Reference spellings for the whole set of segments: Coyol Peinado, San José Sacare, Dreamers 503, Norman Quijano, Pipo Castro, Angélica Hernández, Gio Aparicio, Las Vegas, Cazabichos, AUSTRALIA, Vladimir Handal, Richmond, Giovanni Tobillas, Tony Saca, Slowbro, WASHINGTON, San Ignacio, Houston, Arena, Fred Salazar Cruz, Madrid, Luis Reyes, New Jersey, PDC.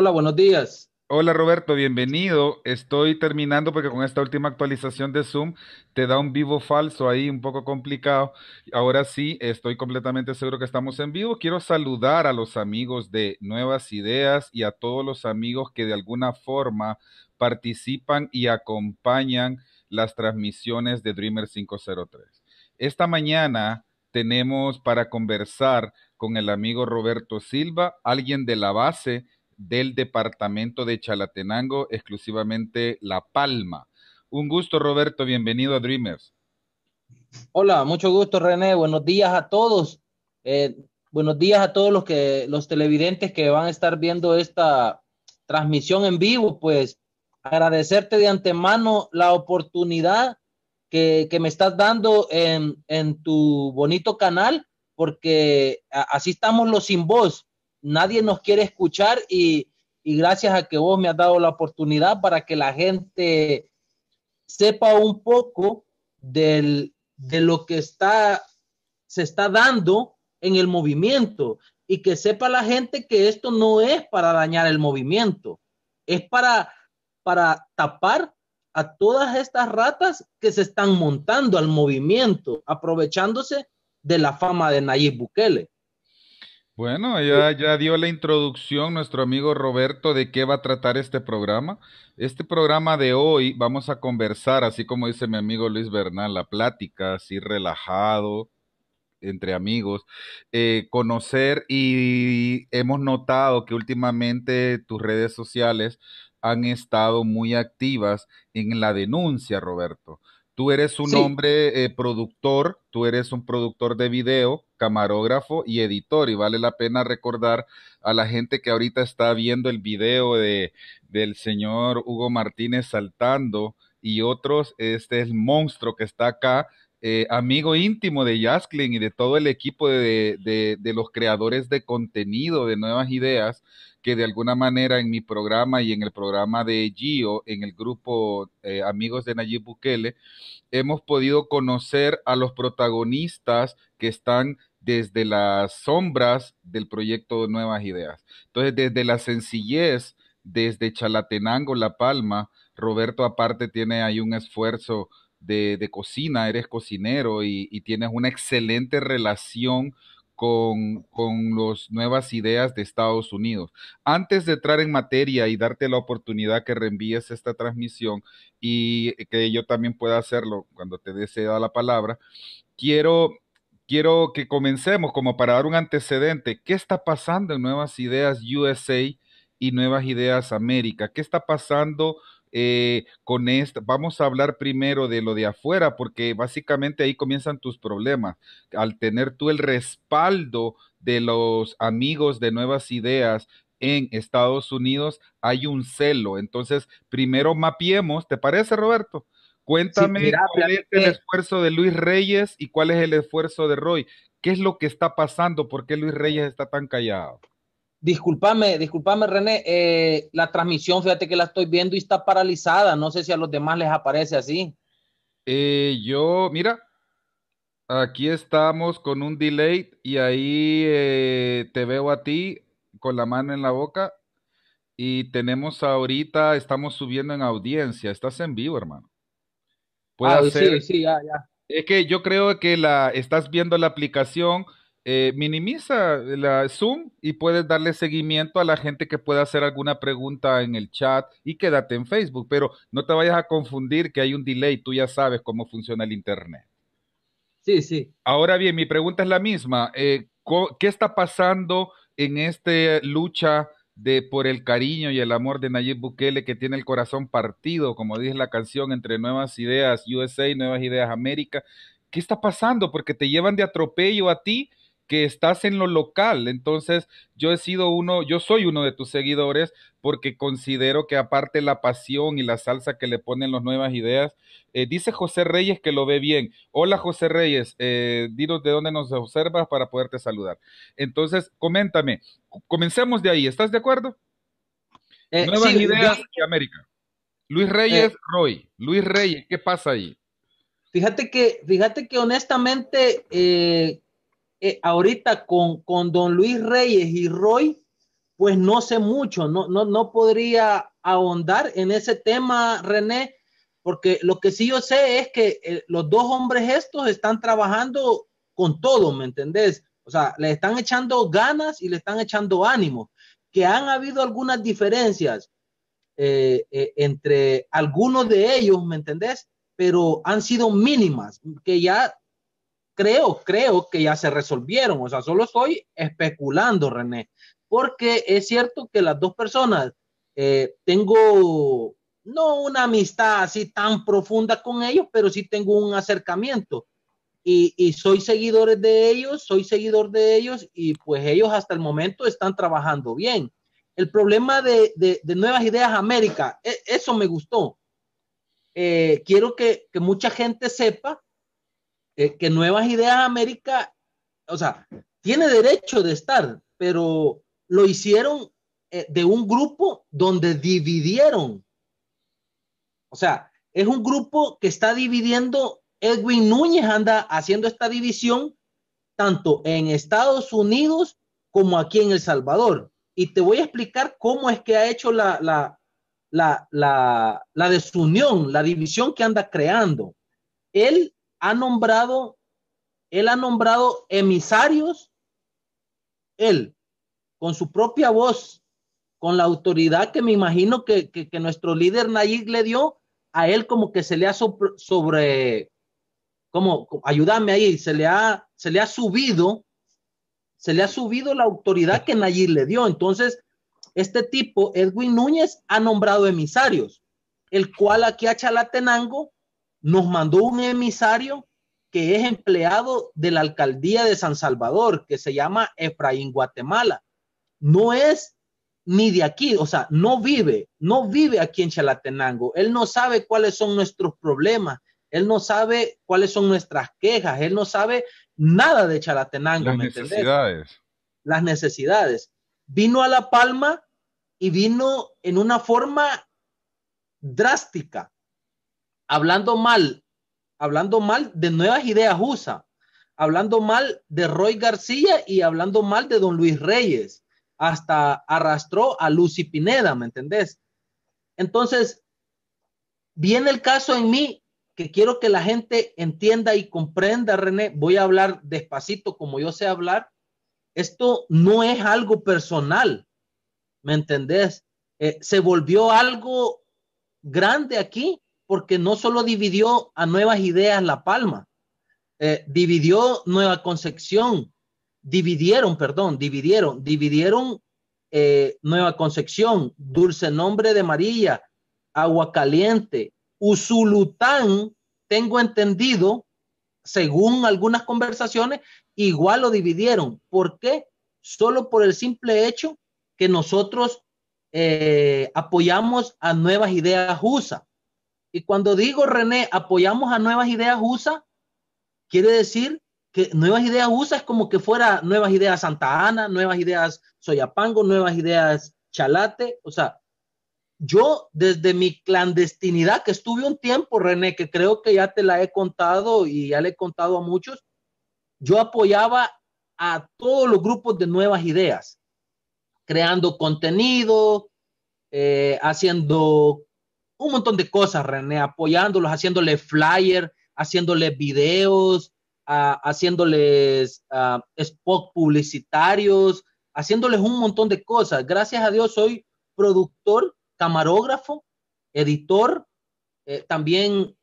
Hola, buenos días. Hola Roberto, bienvenido. Estoy terminando porque con esta última actualización de Zoom te da un vivo falso ahí, un poco complicado. Ahora sí, estoy completamente seguro que estamos en vivo. Quiero saludar a los amigos de Nuevas Ideas y a todos los amigos que de alguna forma participan y acompañan las transmisiones de Dreamers 503. Esta mañana tenemos para conversar con el amigo Roberto Silva, alguien de la base del departamento de Chalatenango, exclusivamente La Palma. Un gusto, Roberto, bienvenido a Dreamers. Hola, mucho gusto, René, buenos días a todos. Buenos días a todos los televidentes que van a estar viendo esta transmisión en vivo. Pues agradecerte de antemano la oportunidad que me estás dando en tu bonito canal, porque así estamos los sin voz. Nadie nos quiere escuchar y gracias a que vos me has dado la oportunidad para que la gente sepa un poco de lo que se está dando en el movimiento, y que sepa la gente que esto no es para dañar el movimiento, es para tapar a todas estas ratas que se están montando al movimiento, aprovechándose de la fama de Nayib Bukele. Bueno, ya dio la introducción nuestro amigo Roberto de qué va a tratar este programa. Este programa de hoy vamos a conversar, así como dice mi amigo Luis Bernal, la plática así relajado, entre amigos, conocer, y hemos notado que últimamente tus redes sociales han estado muy activas en la denuncia, Roberto. Tú eres un hombre productor, tú eres un productor de video, camarógrafo y editor, y vale la pena recordar a la gente que ahorita está viendo el video del señor Hugo Martínez saltando y otros, este es el monstruo que está acá, amigo íntimo de Jasklin y de todo el equipo de los creadores de contenido de Nuevas Ideas, que de alguna manera en mi programa y en el programa de Gio, en el grupo Amigos de Nayib Bukele, hemos podido conocer a los protagonistas que están desde las sombras del proyecto Nuevas Ideas. Entonces, desde la sencillez, desde Chalatenango, La Palma, Roberto aparte tiene ahí un esfuerzo de cocina, eres cocinero y tienes una excelente relación con las Nuevas Ideas de Estados Unidos. Antes de entrar en materia y darte la oportunidad que reenvíes esta transmisión y que yo también pueda hacerlo cuando te desea la palabra, quiero que comencemos como para dar un antecedente. ¿Qué está pasando en Nuevas Ideas USA y Nuevas Ideas América? ¿Qué está pasando con esto? Vamos a hablar primero de lo de afuera, porque básicamente ahí comienzan tus problemas. Al tener tú el respaldo de los amigos de Nuevas Ideas en Estados Unidos, hay un celo. Entonces, primero mapeemos, ¿te parece, Roberto? Cuéntame, sí, mira, cuál es el esfuerzo de Luis Reyes y cuál es el esfuerzo de Roy. ¿Qué es lo que está pasando? ¿Por qué Luis Reyes está tan callado? Discúlpame René, la transmisión, fíjate que la estoy viendo y está paralizada, no sé si a los demás les aparece así. Mira, aquí estamos con un delay y ahí te veo a ti con la mano en la boca y tenemos ahorita, estamos subiendo en audiencia, estás en vivo, hermano. Sí, ya. Es que yo creo que estás viendo la aplicación. Minimiza la Zoom y puedes darle seguimiento a la gente que pueda hacer alguna pregunta en el chat y quédate en Facebook, pero no te vayas a confundir que hay un delay, tú ya sabes cómo funciona el internet. Sí. Ahora bien, mi pregunta es la misma, ¿qué está pasando en esta lucha por el cariño y el amor de Nayib Bukele, que tiene el corazón partido, como dice la canción, entre Nuevas Ideas USA y Nuevas Ideas América? ¿Qué está pasando? Porque te llevan de atropello a ti, que estás en lo local. Entonces, yo soy uno de tus seguidores, porque considero que aparte la pasión y la salsa que le ponen las Nuevas Ideas, dice José Reyes que lo ve bien. Hola, José Reyes, dinos de dónde nos observas para poderte saludar. Entonces, coméntame, comencemos de ahí, ¿estás de acuerdo? Nuevas Ideas y América. Luis Reyes, Roy. Luis Reyes, ¿qué pasa ahí? Fíjate que honestamente, ahorita con don Luis Reyes y Roy pues no sé mucho, no podría ahondar en ese tema, René, porque lo que sí yo sé es que los dos hombres estos están trabajando con todo, ¿me entendés? O sea, le están echando ganas y le están echando ánimo. Que han habido algunas diferencias entre algunos de ellos, ¿me entendés? Pero han sido mínimas, que ya creo que ya se resolvieron. O sea, solo estoy especulando, René, porque es cierto que las dos personas, tengo no una amistad así tan profunda con ellos, pero sí tengo un acercamiento y soy seguidor de ellos y pues ellos hasta el momento están trabajando bien. El problema de Nuevas Ideas América, eso me gustó. Quiero que mucha gente sepa que Nuevas Ideas América, o sea, tiene derecho de estar, pero lo hicieron de un grupo donde dividieron. O sea, es un grupo que está dividiendo. Edwin Núñez anda haciendo esta división tanto en Estados Unidos como aquí en El Salvador. Y te voy a explicar cómo es que ha hecho la desunión, la división que anda creando. Él ha nombrado emisarios, él, con su propia voz, con la autoridad que me imagino que nuestro líder Nayib le dio a él, como que se le ha se le ha subido la autoridad que Nayib le dio. Entonces, este tipo, Edwin Núñez, ha nombrado emisarios, el cual aquí a Chalatenango nos mandó un emisario que es empleado de la alcaldía de San Salvador, que se llama Efraín Guatemala. No es ni de aquí, o sea, no vive aquí en Chalatenango. Él no sabe cuáles son nuestros problemas, él no sabe cuáles son nuestras quejas, él no sabe nada de Chalatenango. Las necesidades. ¿Entendés? Las necesidades. Vino a La Palma y vino en una forma drástica, hablando mal de Nuevas Ideas USA, hablando mal de Roy García y hablando mal de don Luis Reyes. Hasta arrastró a Lucy Pineda, ¿me entendés? Entonces, viene el caso en mí, que quiero que la gente entienda y comprenda, René. Voy a hablar despacito como yo sé hablar. Esto no es algo personal, ¿me entendés? Se volvió algo grande aquí, porque no solo dividió a Nuevas Ideas La Palma, dividió Nueva Concepción, dividieron Nueva Concepción, Dulce Nombre de María, Agua Caliente, Usulután, tengo entendido, según algunas conversaciones, igual lo dividieron. ¿Por qué? Solo por el simple hecho que nosotros apoyamos a Nuevas Ideas USA. Y cuando digo, René, apoyamos a Nuevas Ideas USA, quiere decir que Nuevas Ideas USA es como que fuera Nuevas Ideas Santa Ana, Nuevas Ideas Soyapango, Nuevas Ideas Chalate. O sea, yo desde mi clandestinidad, que estuve un tiempo, René, que creo que ya te la he contado y ya le he contado a muchos, yo apoyaba a todos los grupos de Nuevas Ideas, creando contenido, haciendo un montón de cosas, René, apoyándolos, haciéndole flyer, haciéndole videos, haciéndoles spots publicitarios, haciéndoles un montón de cosas. Gracias a Dios soy productor, camarógrafo, editor, también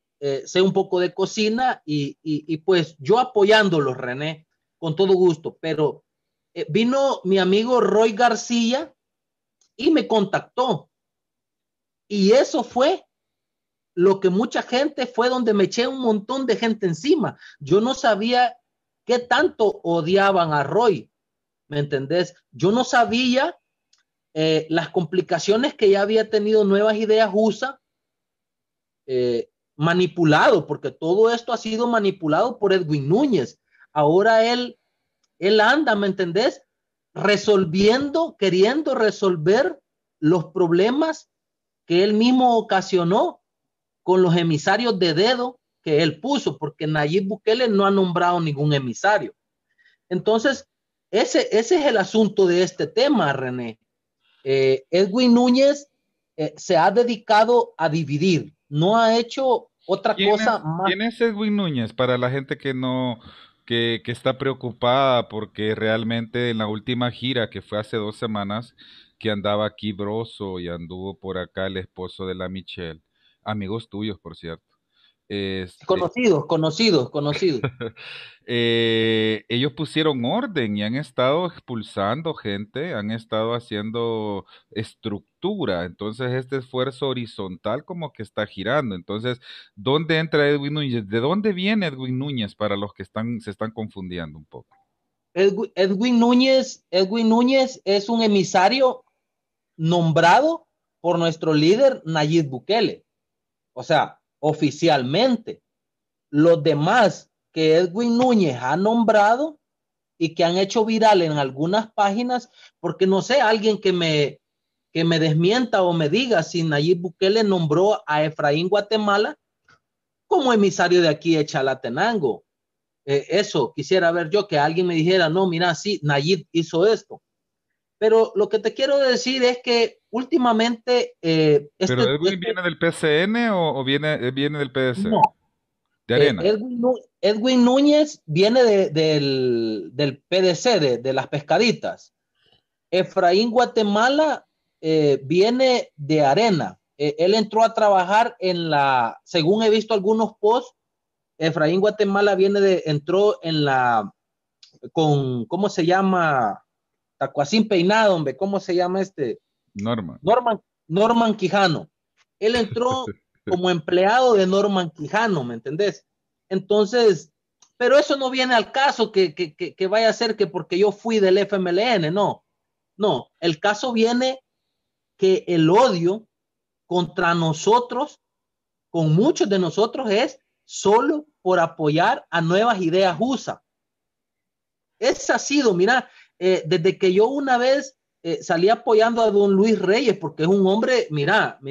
sé un poco de cocina y pues yo apoyándolos, René, con todo gusto. Pero vino mi amigo Roy García y me contactó. Y eso fue lo que mucha gente, fue donde me eché un montón de gente encima. Yo no sabía qué tanto odiaban a Roy, ¿me entendés? Yo no sabía las complicaciones que ya había tenido Nuevas Ideas USA, manipulado, porque todo esto ha sido manipulado por Edwin Núñez. Ahora él anda, ¿me entendés?, queriendo resolver los problemas que él mismo ocasionó con los emisarios de dedo que él puso, porque Nayib Bukele no ha nombrado ningún emisario. Entonces, ese es el asunto de este tema, René. Edwin Núñez se ha dedicado a dividir, no ha hecho otra cosa más. ¿Quién es Edwin Núñez? Para la gente que no... Que está preocupada porque realmente en la última gira, que fue hace 2 semanas, que andaba aquí Broso y anduvo por acá el esposo de la Michelle, amigos tuyos, por cierto. Conocidos. Ellos pusieron orden y han estado expulsando gente, han estado haciendo estructura, entonces este esfuerzo horizontal como que está girando. Entonces, ¿dónde entra Edwin Núñez? ¿De dónde viene Edwin Núñez para los que se están confundiendo un poco? Edwin Núñez es un emisario nombrado por nuestro líder Nayib Bukele, o sea, oficialmente. Los demás que Edwin Núñez ha nombrado y que han hecho viral en algunas páginas, porque no sé, alguien que me desmienta o me diga si Nayib Bukele nombró a Efraín Guatemala como emisario de aquí de Chalatenango. Eso quisiera ver yo, que alguien me dijera, no, mira, sí, Nayib hizo esto. Pero lo que te quiero decir es que últimamente... ¿Pero Edwin viene del PCN o viene del PDC? No. ¿De Arena? Edwin Núñez viene del PDC, de las pescaditas. Efraín Guatemala viene de Arena. Él entró a trabajar en la... Según he visto algunos posts, Efraín Guatemala entró en la... con ¿cómo se llama...? Tacuacín Peinado, hombre, ¿cómo se llama este? Norman Quijano. Él entró como empleado de Norman Quijano, ¿me entendés? Entonces, pero eso no viene al caso que vaya a ser que porque yo fui del FMLN, no, el caso viene que el odio contra nosotros, con muchos de nosotros, es solo por apoyar a Nuevas Ideas USA. Ese ha sido, mira, desde que yo una vez salí apoyando a don Luis Reyes, porque es un hombre, mira,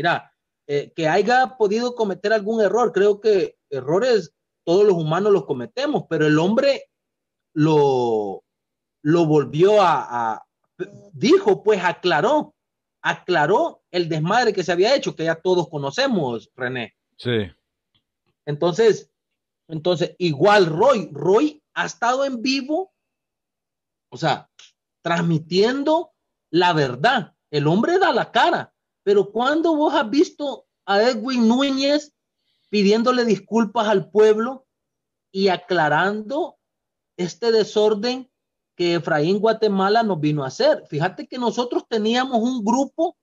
que haya podido cometer algún error, creo que errores todos los humanos los cometemos, pero el hombre lo volvió dijo, pues aclaró el desmadre que se había hecho, que ya todos conocemos, René. Sí. Entonces igual Roy ha estado en vivo, o sea, transmitiendo la verdad. El hombre da la cara, pero ¿cuándo vos has visto a Edwin Núñez pidiéndole disculpas al pueblo y aclarando este desorden que Efraín Guatemala nos vino a hacer? Fíjate que nosotros teníamos un grupo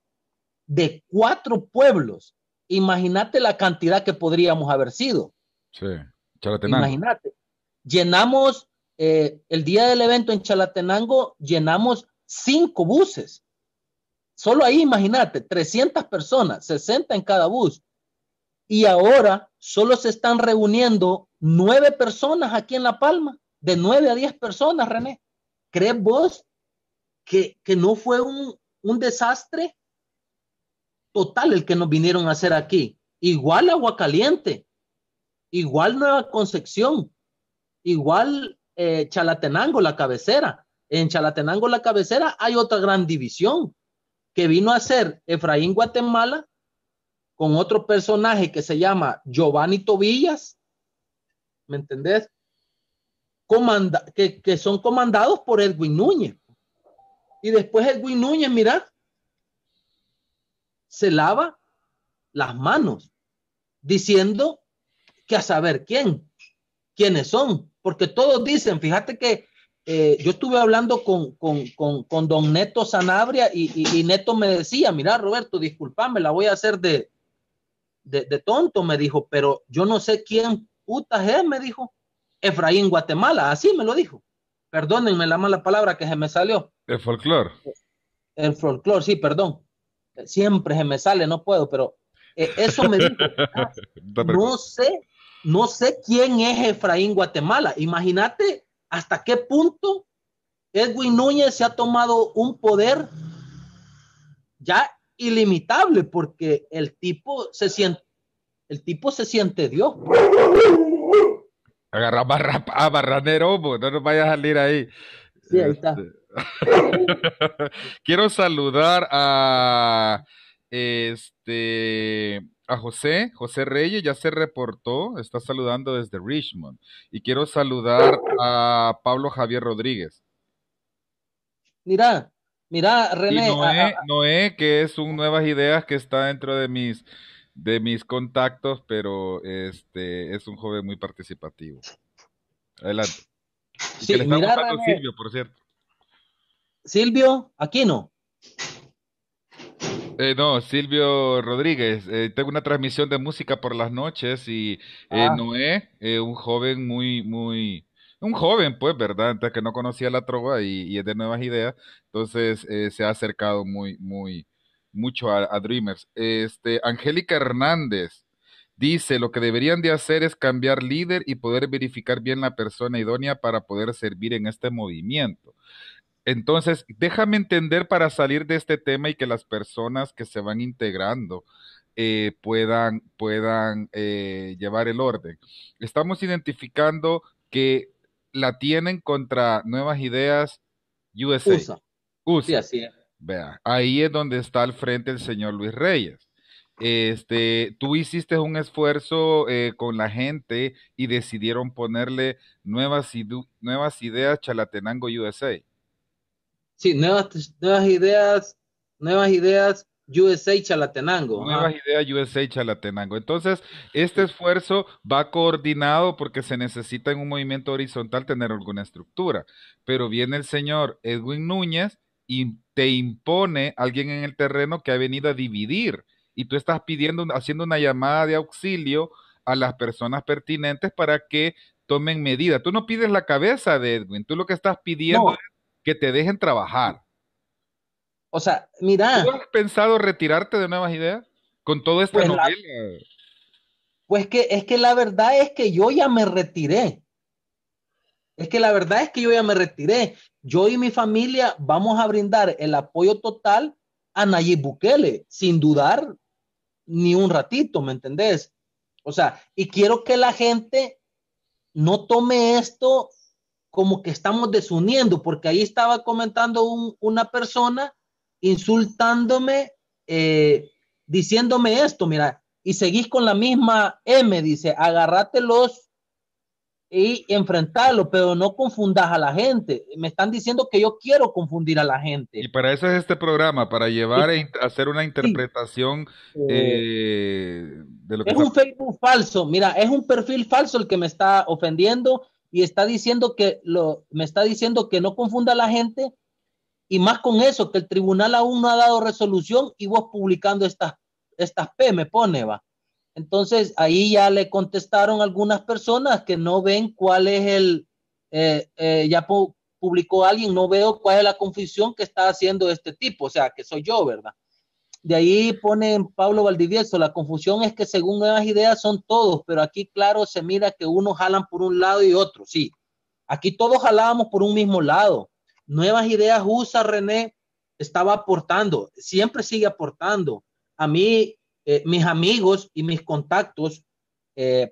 de 4 pueblos. Imagínate la cantidad que podríamos haber sido. Sí, Chalatenango. Imagínate. Llenamos... el día del evento en Chalatenango llenamos 5 buses. Solo ahí, imagínate, 300 personas, 60 en cada bus. Y ahora solo se están reuniendo 9 personas aquí en La Palma, de 9 a 10 personas, René. ¿Crees vos que no fue un desastre total el que nos vinieron a hacer aquí? Igual Aguacaliente, igual Nueva Concepción, igual... Chalatenango, la cabecera. En Chalatenango, la cabecera, hay otra gran división que vino a ser Efraín Guatemala con otro personaje que se llama Giovanni Tobillas, ¿me entendés? Que son comandados por Edwin Núñez. Y después Edwin Núñez, mira, se lava las manos diciendo que a saber quiénes son. Porque todos dicen, fíjate que yo estuve hablando con don Neto Sanabria y Neto me decía, mira, Roberto, discúlpame, la voy a hacer de tonto, me dijo, pero yo no sé quién putas es, me dijo, Efraín Guatemala, así me lo dijo. Perdónenme la mala palabra que se me salió. El folclore. El folclore, sí, perdón. Siempre se me sale, no puedo, pero eso me dijo. Ah, no sé quién es Efraín Guatemala. Imagínate hasta qué punto Edwin Núñez se ha tomado un poder ya ilimitable, porque el tipo se siente Dios. Agarra a Barranero, no nos vaya a salir ahí. Sí, ahí está. Quiero saludar a a José Reyes, ya se reportó, está saludando desde Richmond. Y quiero saludar a Pablo Javier Rodríguez. Mira, René. Y Noé, que es un Nuevas Ideas que está dentro de mis contactos, pero es un joven muy participativo. Adelante. Y sí, que le está buscando Silvio, por cierto. Silvio Aquino. No, Silvio Rodríguez. Tengo una transmisión de música por las noches y Noé, un joven muy... Un joven, pues, ¿verdad? Antes que no conocía la trova y es de Nuevas Ideas, entonces se ha acercado mucho a Dreamers. Angélica Hernández dice, lo que deberían de hacer es cambiar líder y poder verificar bien la persona idónea para poder servir en este movimiento. Entonces, déjame entender para salir de este tema y que las personas que se van integrando puedan llevar el orden. Estamos identificando que la tienen contra Nuevas Ideas USA. USA. Sí, así es. Vea, ahí es donde está al frente el señor Luis Reyes. Tú hiciste un esfuerzo con la gente y decidieron ponerle Nuevas Ideas Chalatenango USA. Sí, Nuevas Ideas USA Chalatenango. Nuevas Ideas USA Chalatenango. Entonces, este esfuerzo va coordinado porque se necesita en un movimiento horizontal tener alguna estructura. Pero viene el señor Edwin Núñez y te impone alguien en el terreno que ha venido a dividir. Y tú estás haciendo una llamada de auxilio a las personas pertinentes para que tomen medida. Tú no pides la cabeza de Edwin, tú lo que estás pidiendo es que te dejen trabajar. O sea, mira... ¿Tú has pensado retirarte de Nuevas Ideas con toda esta novela? Pues es que la verdad es que yo ya me retiré. Yo y mi familia vamos a brindar el apoyo total a Nayib Bukele, sin dudar ni un ratito, ¿me entendés? O sea, y quiero que la gente no tome esto como que estamos desuniendo, porque ahí estaba comentando una persona insultándome, diciéndome esto, mira, y seguís con la misma M, dice, agárratelos y enfrentarlo, pero no confundas a la gente. Me están diciendo que yo quiero confundir a la gente. Y para eso es este programa, para llevar a hacer una interpretación de lo que... Es un Facebook falso, mira, es un perfil falso el que me está ofendiendo y está diciendo me está diciendo que no confunda a la gente, y más con eso, que el tribunal aún no ha dado resolución y vos publicando estas P me pone, va. Entonces, ahí ya le contestaron algunas personas que no ven cuál es ya publicó alguien, no veo cuál es la confusión que está haciendo este tipo, o sea, que soy yo, ¿verdad? De ahí ponen Pablo Valdivieso, la confusión es que según Nuevas Ideas son todos, pero aquí claro se mira que unos jalan por un lado y otro, sí. Aquí todos jalábamos por un mismo lado. Nuevas Ideas USA, René, estaba aportando, siempre sigue aportando. A mí... mis amigos y mis contactos,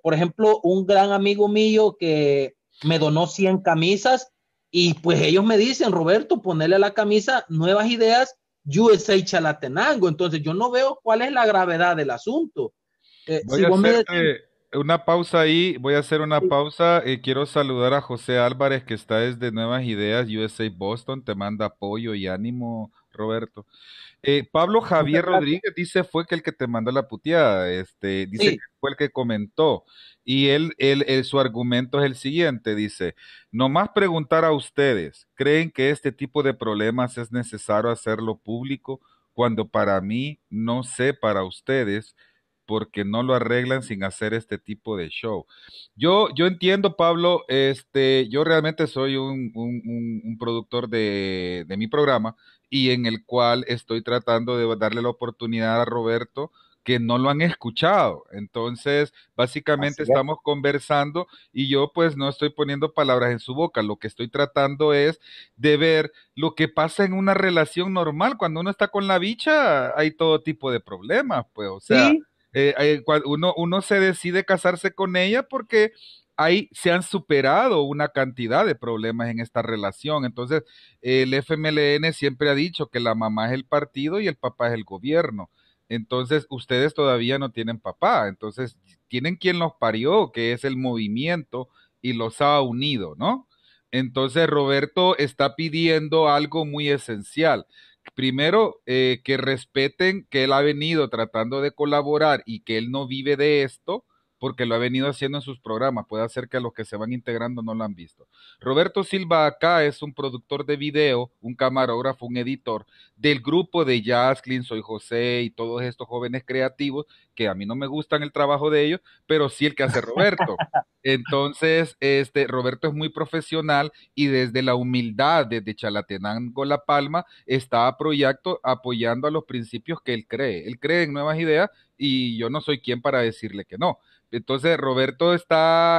por ejemplo, un gran amigo mío que me donó 100 camisas y pues ellos me dicen, Roberto, ponele la camisa Nuevas Ideas USA Chalatenango. Entonces yo no veo cuál es la gravedad del asunto. Voy a hacer una pausa ahí, quiero saludar a José Álvarez que está desde Nuevas Ideas USA Boston, te manda apoyo y ánimo, Roberto. Pablo Javier Rodríguez dice fue que el que te mandó la puteada, dice que fue el que comentó y él su argumento es el siguiente, dice, nomás preguntar a ustedes, ¿creen que este tipo de problemas es necesario hacerlo público? Cuando para mí, no sé para ustedes, porque no lo arreglan sin hacer este tipo de show. Yo entiendo, Pablo, yo realmente soy un productor de mi programa y en el cual estoy tratando de darle la oportunidad a Roberto que no lo han escuchado. Entonces, básicamente estamos conversando y yo pues no estoy poniendo palabras en su boca. Lo que estoy tratando es de ver lo que pasa en una relación normal. Cuando uno está con la bicha hay todo tipo de problemas, pues, o sea... ¿Sí? Uno se decide casarse con ella porque se han superado una cantidad de problemas en esta relación. Entonces, el FMLN siempre ha dicho que la mamá es el partido y el papá es el gobierno. Entonces, ustedes todavía no tienen papá. Entonces, tienen quien los parió, que es el movimiento, y los ha unido, ¿no? Entonces, Roberto está pidiendo algo muy esencial. Primero, que respeten que él ha venido tratando de colaborar y que él no vive de esto, porque lo ha venido haciendo en sus programas. Puede ser que a los que se van integrando no lo han visto. Roberto Silva acá es un productor de video, un camarógrafo, un editor del grupo de Jazlyn, Soy José y todos estos jóvenes creativos, que a mí no me gustan el trabajo de ellos, pero sí el que hace Roberto. Entonces, Roberto es muy profesional y desde la humildad, desde Chalatenango, La Palma, está apoyando a los principios que él cree. Él cree en Nuevas Ideas y yo no soy quien para decirle que no. Entonces, Roberto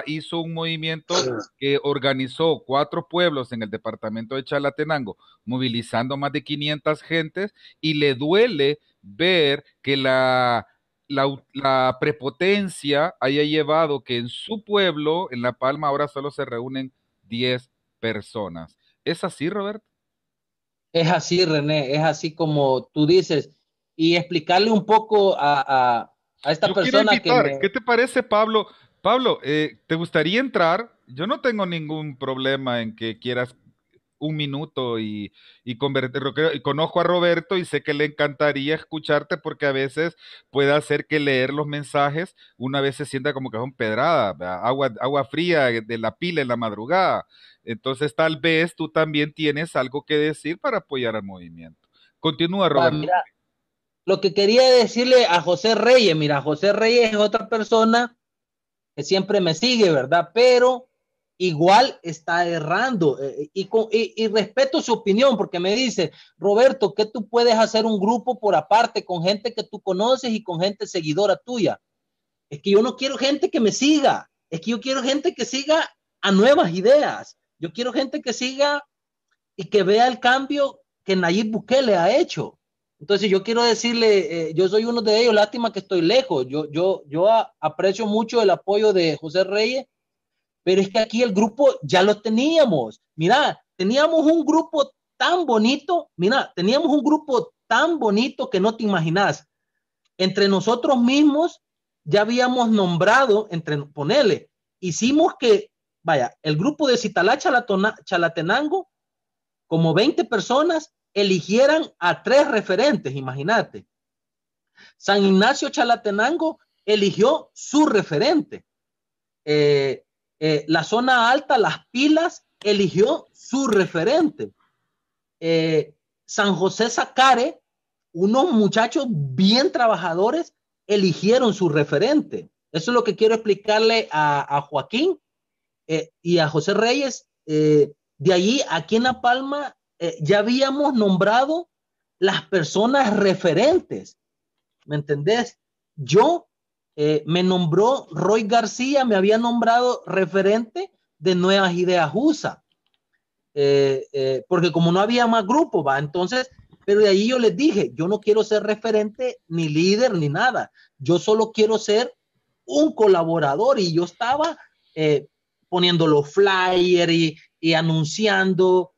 hizo un movimiento que organizó 4 pueblos en el departamento de Chalatenango, movilizando más de 500 gentes, y le duele ver que la prepotencia haya llevado que en su pueblo, en La Palma, ahora solo se reúnen 10 personas. ¿Es así, Roberto? Es así, René, es así como tú dices. Y explicarle un poco a esta persona que me... ¿Qué te parece, Pablo? Pablo, ¿te gustaría entrar? Yo no tengo ningún problema en que quieras un minuto y conozco a Roberto y sé que le encantaría escucharte, porque a veces puede hacer que leer los mensajes una vez se sienta como que son pedradas, agua fría de la pila en la madrugada. Entonces tal vez tú también tienes algo que decir para apoyar al movimiento. Continúa, Roberto. Mira. Lo que quería decirle a José Reyes, mira, José Reyes es otra persona que siempre me sigue, ¿verdad? Pero igual está errando y respeto su opinión, porque me dice, Roberto, que tú puedes hacer un grupo por aparte con gente que tú conoces y con gente seguidora tuya. Es que yo no quiero gente que me siga, es que yo quiero gente que siga a Nuevas Ideas, yo quiero gente que siga y que vea el cambio que Nayib Bukele ha hecho. Entonces yo quiero decirle, yo soy uno de ellos, lástima que estoy lejos, yo aprecio mucho el apoyo de José Reyes, pero es que aquí el grupo ya lo teníamos. Mira, teníamos un grupo tan bonito, que no te imaginas. Entre nosotros mismos ya habíamos nombrado, hicimos que, el grupo de Citalá Chalatenango, como 20 personas, eligieran a 3 referentes, imagínate. San Ignacio Chalatenango eligió su referente. La zona alta, Las Pilas, eligió su referente. San José Sacare, unos muchachos bien trabajadores, eligieron su referente. Eso es lo que quiero explicarle a Joaquín y a José Reyes. De allí, aquí en La Palma, ya habíamos nombrado las personas referentes, ¿me entendés? Me nombró Roy García, me había nombrado referente de Nuevas Ideas USA, porque como no había más grupo, entonces, pero de ahí yo les dije, yo no quiero ser referente, ni líder, ni nada, yo solo quiero ser un colaborador, y yo estaba poniendo los flyers y anunciando,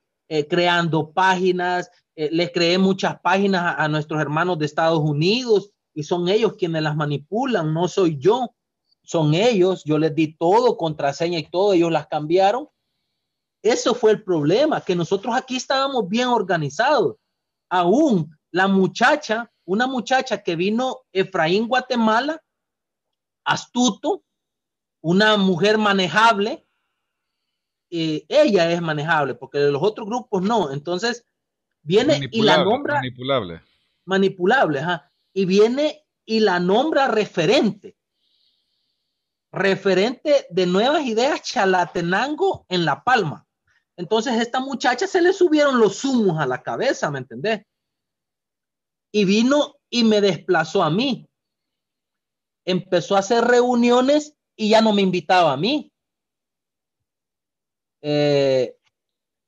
creando páginas, les creé muchas páginas a nuestros hermanos de Estados Unidos, y son ellos quienes las manipulan, no soy yo, son ellos. Yo les di todo, contraseña y todo, ellos las cambiaron. Eso fue el problema, que nosotros aquí estábamos bien organizados. Aún una muchacha que vino, Efraín Guatemala, astuto, una mujer manejable. Ella es manejable, porque los otros grupos no. Entonces viene y la nombra manipulable, ajá, y viene y la nombra referente de Nuevas Ideas Chalatenango en La Palma. Entonces a esta muchacha se le subieron los humos a la cabeza, ¿me entendés? Y vino y me desplazó a mí, empezó a hacer reuniones y ya no me invitaba a mí.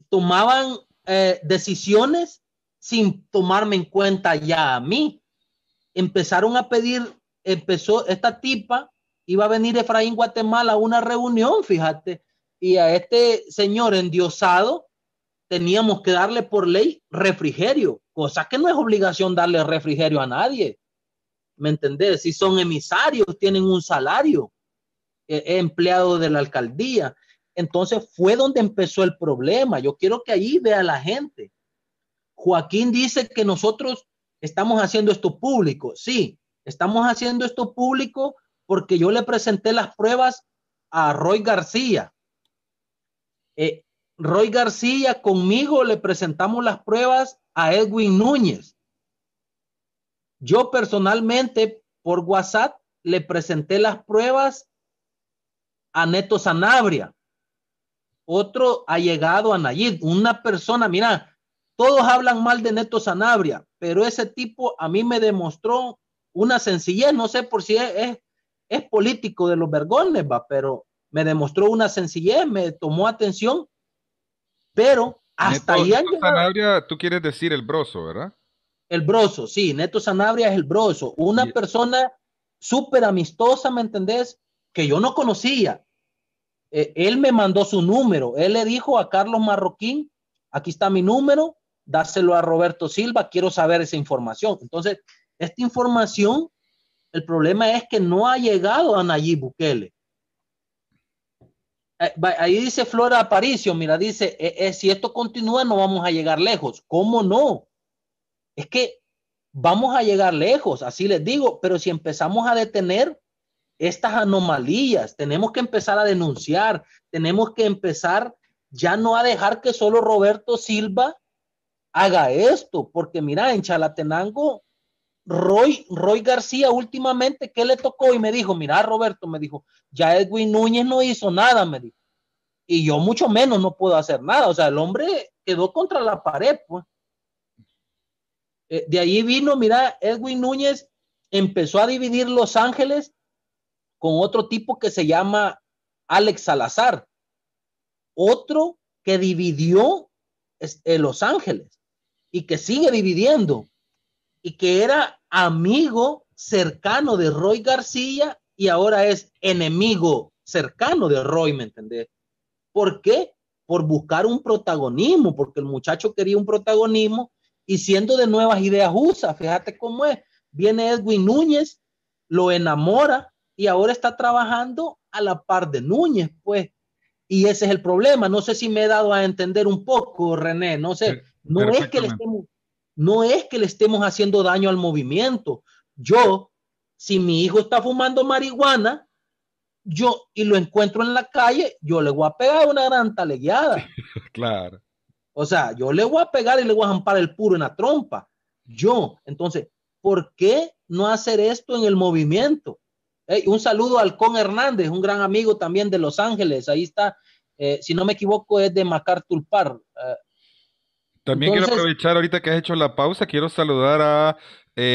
Tomaban decisiones sin tomarme en cuenta ya a mí. Empezó esta tipa iba a venir Efraín Guatemala a una reunión, fíjate, y a este señor endiosado teníamos que darle por ley refrigerio, cosa que no es obligación darle refrigerio a nadie, ¿me entendés? Si son emisarios, tienen un salario, empleado de la alcaldía. Entonces fue donde empezó el problema. Yo quiero que ahí vea la gente. Joaquín dice que nosotros estamos haciendo esto público. Sí, estamos haciendo esto público porque yo le presenté las pruebas a Roy García. Roy García conmigo le presentamos las pruebas a Edwin Núñez. Yo personalmente por WhatsApp le presenté las pruebas a Neto Sanabria. Otro ha llegado a Nayib, una persona, mira, todos hablan mal de Neto Sanabria, pero ese tipo a mí me demostró una sencillez, no sé por si es político de los vergones, va, pero me demostró una sencillez, me tomó atención, pero hasta ahí han llegado. Sanabria, tú quieres decir el broso, ¿verdad? El broso, sí, Neto Sanabria es el broso, una persona súper amistosa, ¿me entendés? Que yo no conocía. Él me mandó su número, él le dijo a Carlos Marroquín, aquí está mi número, dáselo a Roberto Silva, quiero saber esa información. Entonces, esta información, el problema es que no ha llegado a Nayib Bukele. Ahí dice Flora Aparicio, mira, dice, si esto continúa no vamos a llegar lejos. ¿Cómo no? Es que vamos a llegar lejos, así les digo, pero si empezamos a detener estas anomalías, tenemos que empezar a denunciar, tenemos que empezar ya no a dejar que solo Roberto Silva haga esto, porque mira, en Chalatenango, Roy García últimamente, ¿qué le tocó? Y me dijo, mira Roberto, me dijo, ya Edwin Núñez no hizo nada, me dijo, y yo mucho menos no puedo hacer nada, o sea, el hombre quedó contra la pared, pues. De ahí vino, mira, Edwin Núñez empezó a dividir Los Ángeles con otro tipo que se llama Alex Salazar, otro que dividió Los Ángeles y que sigue dividiendo y que era amigo cercano de Roy García y ahora es enemigo cercano de Roy, ¿me entendés? ¿Por qué? Por buscar un protagonismo, porque el muchacho quería un protagonismo y siendo de Nuevas Ideas USA, fíjate cómo es, viene Edwin Núñez, lo enamora, y ahora está trabajando a la par de Núñez, pues. Y ese es el problema. No sé si me he dado a entender un poco, René. No sé. No es que le estemos haciendo daño al movimiento. Yo, si mi hijo está fumando marihuana, y lo encuentro en la calle, yo le voy a pegar una gran talegueada. Claro. O sea, yo le voy a pegar y le voy a jampar el puro en la trompa. Entonces, ¿por qué no hacer esto en el movimiento? Hey, un saludo al Con Hernández, un gran amigo también de Los Ángeles. Ahí está, si no me equivoco, es de MacArthur Park. También quiero aprovechar ahorita que has hecho la pausa, quiero saludar a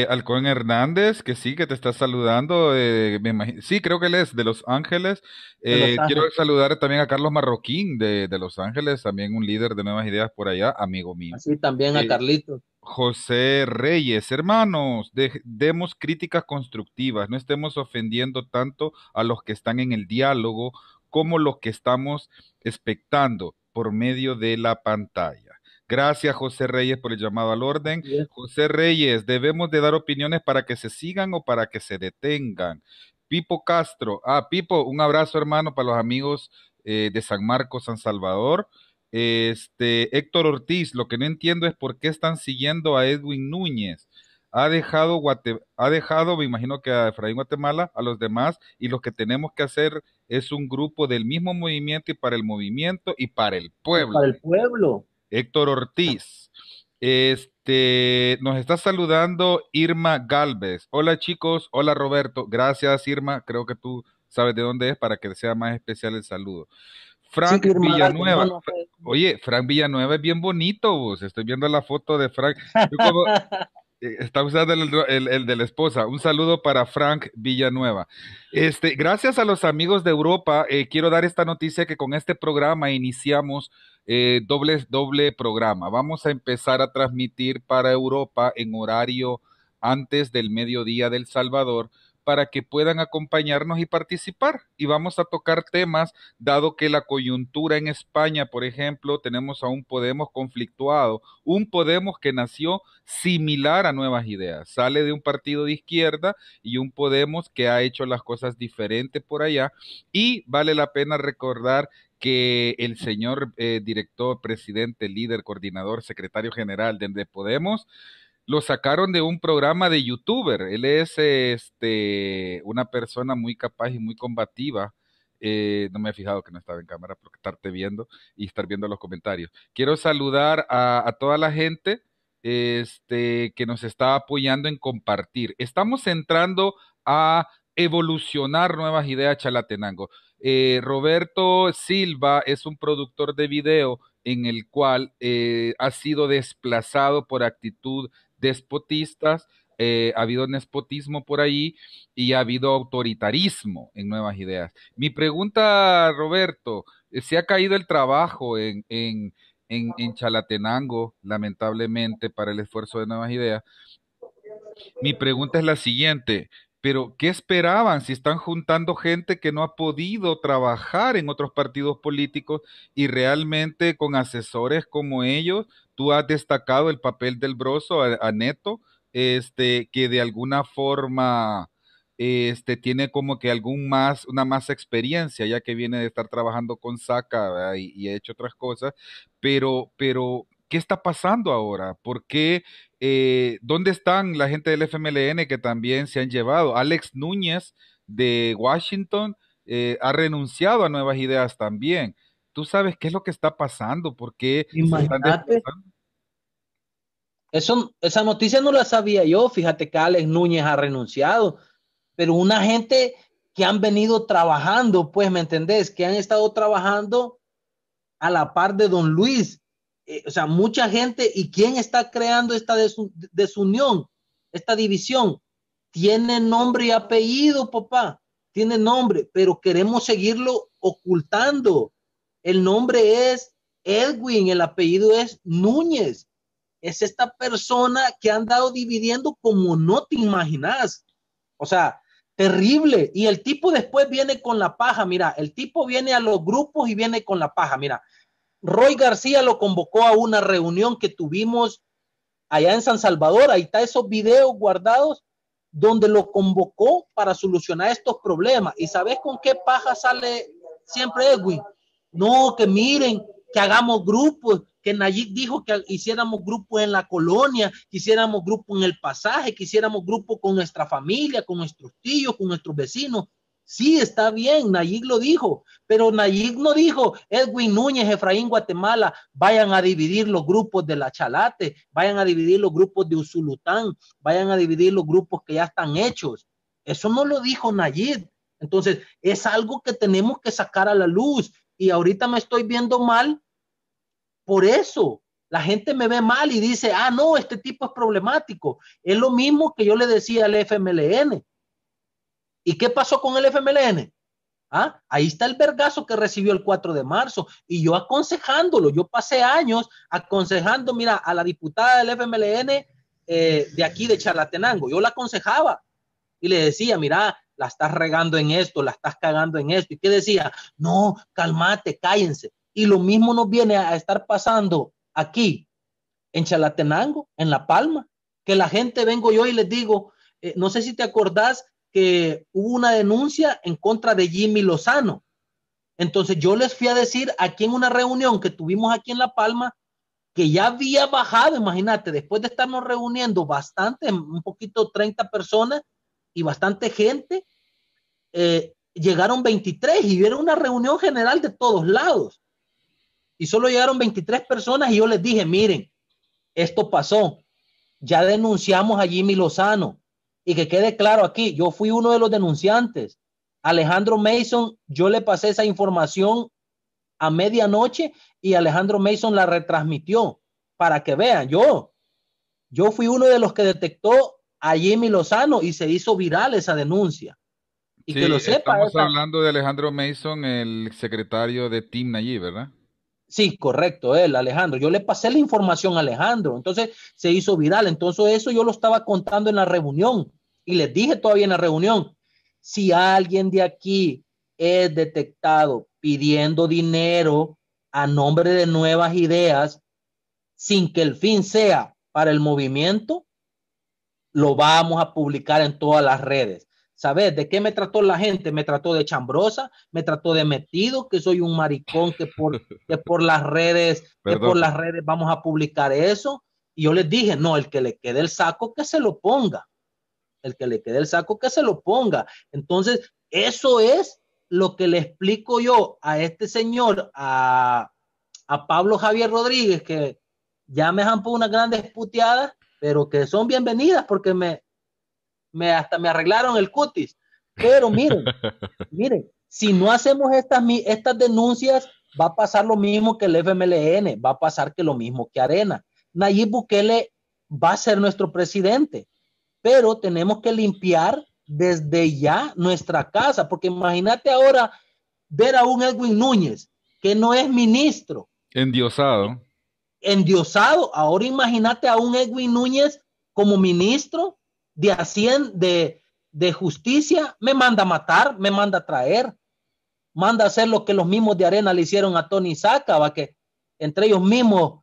Alcón Hernández, que sí, que te está saludando, me imagino, sí, creo que él es de Los Ángeles, quiero saludar también a Carlos Marroquín de Los Ángeles, también un líder de Nuevas Ideas por allá, amigo mío. Así también a Carlitos. José Reyes, hermanos, demos críticas constructivas, no estemos ofendiendo tanto a los que están en el diálogo como los que estamos expectando por medio de la pantalla. Gracias, José Reyes, por el llamado al orden. Bien. José Reyes, debemos de dar opiniones para que se sigan o para que se detengan. Pipo Castro. Pipo, un abrazo, hermano, para los amigos de San Marcos, San Salvador. Héctor Ortiz, lo que no entiendo es por qué están siguiendo a Edwin Núñez. Ha dejado, me imagino que a Efraín Guatemala, a los demás, y lo que tenemos que hacer es un grupo del mismo movimiento y para el movimiento y para el pueblo. Para el pueblo. Héctor Ortiz, nos está saludando Irma Galvez. Hola chicos, hola Roberto. Gracias Irma, creo que tú sabes de dónde es para que sea más especial el saludo. Frank Villanueva. Oye, Frank Villanueva es bien bonito, vos. Estoy viendo la foto de Frank. Está usando el de la esposa. Un saludo para Frank Villanueva. Gracias a los amigos de Europa, quiero dar esta noticia que con este programa iniciamos doble programa. Vamos a empezar a transmitir para Europa en horario antes del mediodía del Salvador para que puedan acompañarnos y participar. Y vamos a tocar temas, dado que la coyuntura en España, por ejemplo, tenemos a un Podemos conflictuado, un Podemos que nació similar a Nuevas Ideas, sale de un partido de izquierda y un Podemos que ha hecho las cosas diferentes por allá. Y vale la pena recordar que el señor director, presidente, líder, coordinador, secretario general de Podemos, lo sacaron de un programa de youtuber. Él es una persona muy capaz y muy combativa. No me he fijado que no estaba en cámara porque estarte viendo y estar viendo los comentarios. Quiero saludar a toda la gente que nos está apoyando en compartir. Estamos entrando a evolucionar Nuevas Ideas Chalatenango. Roberto Silva es un productor de video en el cual ha sido desplazado por actitud despotistas, ha habido despotismo por ahí y ha habido autoritarismo en Nuevas Ideas. Mi pregunta, Roberto, ¿se ha caído el trabajo en Chalatenango, lamentablemente, para el esfuerzo de Nuevas Ideas? Mi pregunta es la siguiente, ¿pero qué esperaban si están juntando gente que no ha podido trabajar en otros partidos políticos y realmente con asesores como ellos? Tú has destacado el papel del Broso a Neto, que de alguna forma tiene como que una más experiencia, ya que viene de estar trabajando con Saca y ha hecho otras cosas, pero ¿qué está pasando ahora? ¿Por qué? ¿Dónde están la gente del FMLN que también se han llevado? Alex Núñez de Washington ha renunciado a Nuevas Ideas también. ¿Tú sabes qué es lo que está pasando? ¿Por qué? Imagínate. Esa noticia no la sabía yo. Fíjate que Alex Núñez ha renunciado, pero una gente que han venido trabajando, pues, ¿me entendés? Que han estado trabajando a la par de don Luis. O sea, mucha gente. ¿Y quién está creando esta desunión, esta división? Tiene nombre y apellido, papá, tiene nombre, pero queremos seguirlo ocultando. El nombre es Edwin, el apellido es Núñez. Es esta persona que ha andado dividiendo como no te imaginas. O sea, terrible. Y el tipo después viene con la paja, mira, el tipo viene a los grupos y viene con la paja, mira. Roy García lo convocó a una reunión que tuvimos allá en San Salvador. Ahí está esos videos guardados donde lo convocó para solucionar estos problemas. ¿Y sabes con qué paja sale siempre Edwin? No, que miren, que hagamos grupos, que Nayib dijo que hiciéramos grupos en la colonia, que hiciéramos grupos en el pasaje, que hiciéramos grupos con nuestra familia, con nuestros tíos, con nuestros vecinos. Sí, está bien, Nayib lo dijo, pero Nayib no dijo, Edwin Núñez, Efraín Guatemala, vayan a dividir los grupos de La Chalate, vayan a dividir los grupos de Usulután, vayan a dividir los grupos que ya están hechos. Eso no lo dijo Nayib. Entonces, es algo que tenemos que sacar a la luz. Y ahorita me estoy viendo mal por eso. La gente me ve mal y dice, ah, no, este tipo es problemático. Es lo mismo que yo le decía al FMLN. ¿Y qué pasó con el FMLN? ¿Ah? Ahí está el vergazo que recibió el 4 de marzo. Y yo aconsejándolo, yo pasé años aconsejando, mira, a la diputada del FMLN de aquí de Chalatenango. Yo la aconsejaba y le decía, mira, la estás regando en esto, la estás cagando en esto. ¿Y qué decía? No, cálmate, cállense. Y lo mismo nos viene a estar pasando aquí, en Chalatenango, en La Palma, que la gente vengo yo y les digo, no sé si te acordás, que hubo una denuncia en contra de Jimmy Lozano. Entonces yo les fui a decir aquí en una reunión que tuvimos aquí en La Palma, que ya había bajado, imagínate, después de estarnos reuniendo bastante, un poquito 30 personas y bastante gente, llegaron 23 y vieron una reunión general de todos lados. Y solo llegaron 23 personas y yo les dije, miren, esto pasó, ya denunciamos a Jimmy Lozano. Y que quede claro aquí, yo fui uno de los denunciantes. Alejandro Mason, yo le pasé esa información a medianoche y Alejandro Mason la retransmitió para que vean. Yo fui uno de los que detectó a Jimmy Lozano y se hizo viral esa denuncia. Y sí, que lo sepa. Estamos hablando de Alejandro Mason, el secretario de Team Nayib, ¿verdad? Sí, correcto, él, Alejandro. Yo le pasé la información a Alejandro, entonces se hizo viral. Entonces eso yo lo estaba contando en la reunión Y les dije todavía en la reunión, si alguien de aquí es detectado pidiendo dinero a nombre de Nuevas Ideas, sin que el fin sea para el movimiento, lo vamos a publicar en todas las redes. ¿Sabes de qué me trató la gente? Me trató de chambrosa, me trató de metido, que soy un maricón, que por las redes vamos a publicar eso. Y yo les dije, no, el que le quede el saco, que se lo ponga. El que le quede el saco, que se lo ponga. Entonces, eso es lo que le explico yo a este señor, a Pablo Javier Rodríguez, que ya me han puesto unas grandes puteadas, pero que son bienvenidas porque hasta me arreglaron el cutis. Pero miren, si no hacemos estas denuncias, va a pasar lo mismo que el FMLN, va a pasar que lo mismo que Arena. Nayib Bukele va a ser nuestro presidente, pero tenemos que limpiar desde ya nuestra casa, porque imagínate ahora ver a un Edwin Núñez, que no es ministro. Endiosado. Ahora imagínate a un Edwin Núñez como ministro de Hacienda, de Justicia, me manda a matar, me manda a traer, manda a hacer lo que los mismos de Arena le hicieron a Tony Saca, que entre ellos mismos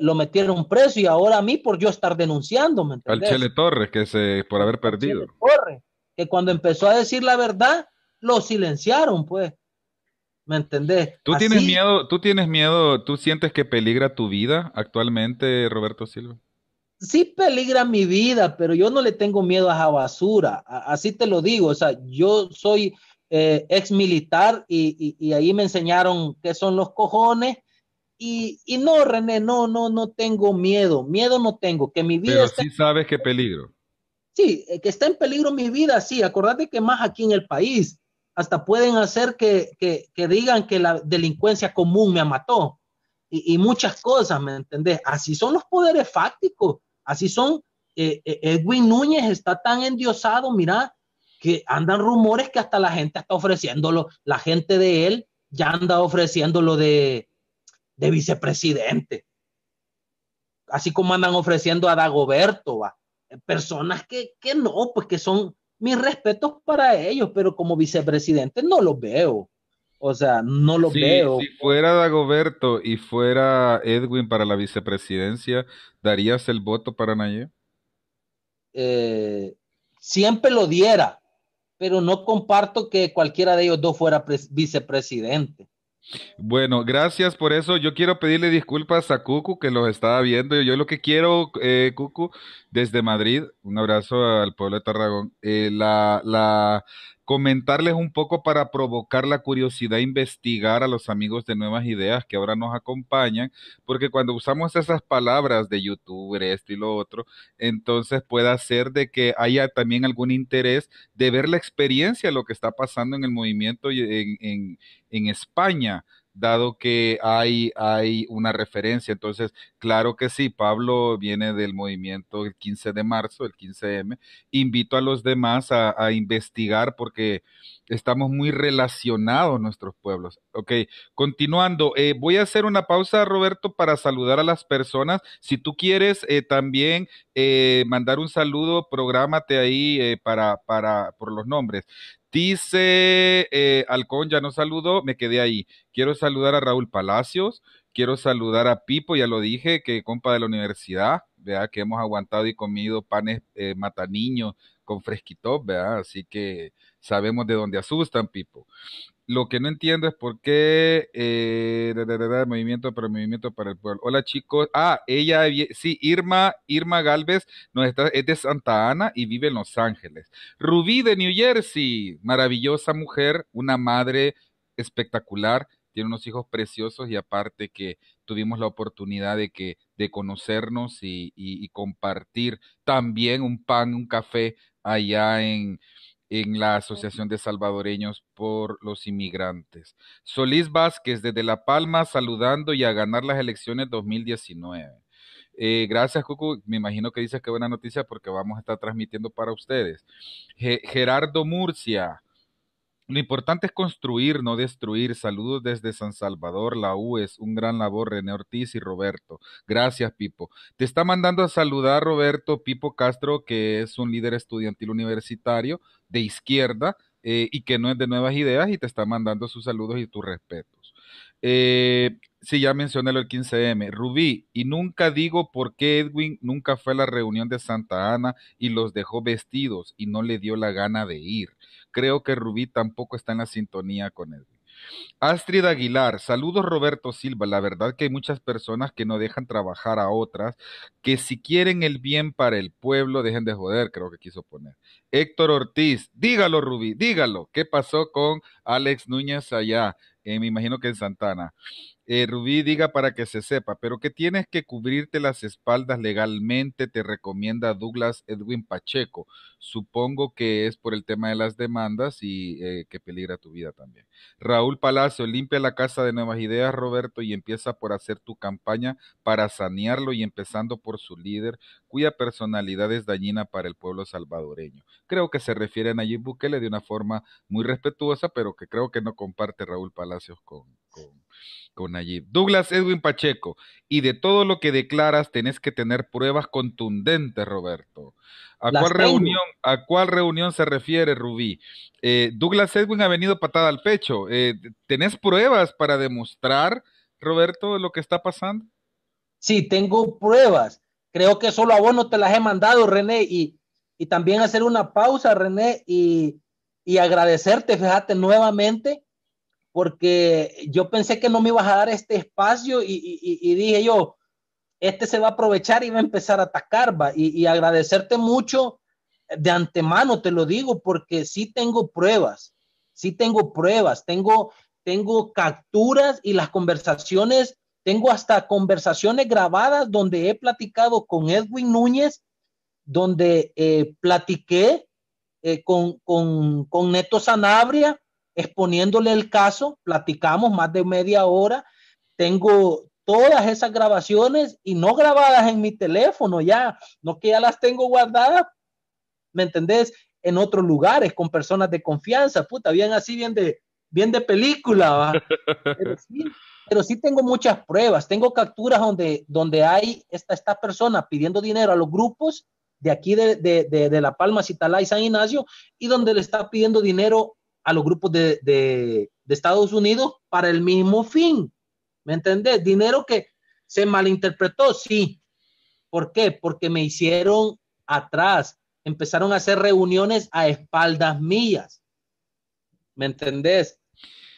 lo metieron preso, y ahora a mí por yo estar denunciándome. Al Chele Torres, por haber perdido. Chele Torres, que cuando empezó a decir la verdad, lo silenciaron, pues. ¿Me entendés? ¿Tú tienes miedo, tú sientes que peligra tu vida actualmente, Roberto Silva? Sí peligra mi vida, pero yo no le tengo miedo a esa basura, así te lo digo. O sea, yo soy ex militar y ahí me enseñaron qué son los cojones y no, René, no tengo miedo no tengo, que mi vida... Pero sí sabes qué peligro. Sí, que está en peligro mi vida, sí, acordate que más aquí en el país hasta pueden hacer que digan que la delincuencia común me mató y muchas cosas, ¿me entendés? Así son los poderes fácticos. Así son, Edwin Núñez está tan endiosado, mira, que andan rumores que hasta la gente está ofreciéndolo, la gente de él ya anda ofreciéndolo de vicepresidente. Así como andan ofreciendo a Dagoberto, ¿va? Personas que no, pues que son mis respetos para ellos, pero como vicepresidente no los veo. O sea, no lo veo. Si fuera Dagoberto y fuera Edwin para la vicepresidencia, ¿darías el voto para Nayib? Siempre lo diera, pero no comparto que cualquiera de ellos dos fuera vicepresidente. Bueno, gracias por eso. Yo quiero pedirle disculpas a Cucu, que los estaba viendo. Yo lo que quiero, Cucu, desde Madrid, un abrazo al pueblo de Tarragón, comentarles un poco para provocar la curiosidad, investigar a los amigos de Nuevas Ideas que ahora nos acompañan, porque cuando usamos esas palabras de youtuber, esto y lo otro, entonces puede ser de que haya también algún interés de ver la experiencia, lo que está pasando en el movimiento en España, dado que hay una referencia. Entonces, claro que sí, Pablo viene del movimiento el 15 de marzo, el 15M. Invito a los demás a investigar porque estamos muy relacionados nuestros pueblos. Ok, continuando, voy a hacer una pausa, Roberto, para saludar a las personas. Si tú quieres también mandar un saludo, prográmate ahí por los nombres. Dice Alcón, ya no saludó, me quedé ahí. Quiero saludar a Raúl Palacios, quiero saludar a Pipo, ya lo dije, que compa de la universidad, ¿verdad? Que hemos aguantado y comido panes mataniños con fresquitos, ¿verdad? Así que sabemos de dónde asustan, Pipo. Lo que no entiendo es por qué movimiento para el pueblo. Hola, chicos. Ah, ella, sí, Irma Galvez es de Santa Ana y vive en Los Ángeles. Rubí de New Jersey, maravillosa mujer, una madre espectacular, tiene unos hijos preciosos y aparte que tuvimos la oportunidad de conocernos y compartir también un pan, un café allá en la Asociación de Salvadoreños por los Inmigrantes. Solís Vázquez, desde La Palma, saludando y a ganar las elecciones 2019. Gracias, Cucu. Me imagino que dices que buena noticia porque vamos a estar transmitiendo para ustedes. Gerardo Murcia, Lo importante es construir, no destruir. Saludos desde San Salvador, la UES. Un gran labor, René Ortiz y Roberto. Gracias, Pipo. Te está mandando a saludar, Roberto, Pipo Castro, que es un líder estudiantil universitario de izquierda y que no es de Nuevas Ideas, y te está mandando sus saludos y tus respetos. Sí, ya mencioné el 15M. Rubí, y nunca digo por qué Edwin nunca fue a la reunión de Santa Ana y los dejó vestidos y no le dio la gana de ir. Creo que Rubí tampoco está en la sintonía con él. Astrid Aguilar, saludos Roberto Silva, la verdad que hay muchas personas que no dejan trabajar a otras, que si quieren el bien para el pueblo, dejen de joder, creo que quiso poner. Héctor Ortiz, dígalo Rubí, dígalo, ¿qué pasó con Alex Núñez allá? Me imagino que en Santa Ana. Rubí, diga para que se sepa, pero que tienes que cubrirte las espaldas legalmente, te recomienda Douglas Edwin Pacheco. Supongo que es por el tema de las demandas y que peligra tu vida también. Raúl Palacio, limpia la casa de Nuevas Ideas, Roberto, y empieza por hacer tu campaña para sanearlo y empezando por su líder, cuya personalidad es dañina para el pueblo salvadoreño. Creo que se refiere a Nayib Bukele de una forma muy respetuosa, pero que creo que no comparte Raúl Palacios con Nayib. Douglas Edwin Pacheco, y de todo lo que declaras tenés que tener pruebas contundentes, Roberto. ¿A cuál reunión se refiere, Rubí? Douglas Edwin ha venido patada al pecho. ¿Tenés pruebas para demostrar, Roberto, lo que está pasando? Sí, tengo pruebas. Creo que solo a vos no te las he mandado, René, y también hacer una pausa, René, y agradecerte, fíjate, nuevamente, porque yo pensé que no me ibas a dar este espacio y dije yo, este se va a aprovechar y va a empezar a atacar, va, y agradecerte mucho de antemano, te lo digo, porque sí tengo pruebas, tengo capturas y las conversaciones, tengo hasta conversaciones grabadas donde he platicado con Edwin Núñez, donde platiqué con Neto Sanabria, exponiéndole el caso, platicamos más de media hora, tengo todas esas grabaciones y no grabadas en mi teléfono ya, no que ya las tengo guardadas, ¿me entendés? En otros lugares, con personas de confianza, puta, bien así, bien de película, pero sí tengo muchas pruebas, tengo capturas donde hay esta persona pidiendo dinero a los grupos de aquí de La Palma, Citalá y San Ignacio, y donde le está pidiendo dinero a los grupos de Estados Unidos para el mismo fin, ¿me entendés? Dinero que se malinterpretó, sí. ¿Por qué? Porque me hicieron atrás, empezaron a hacer reuniones a espaldas mías, ¿me entendés?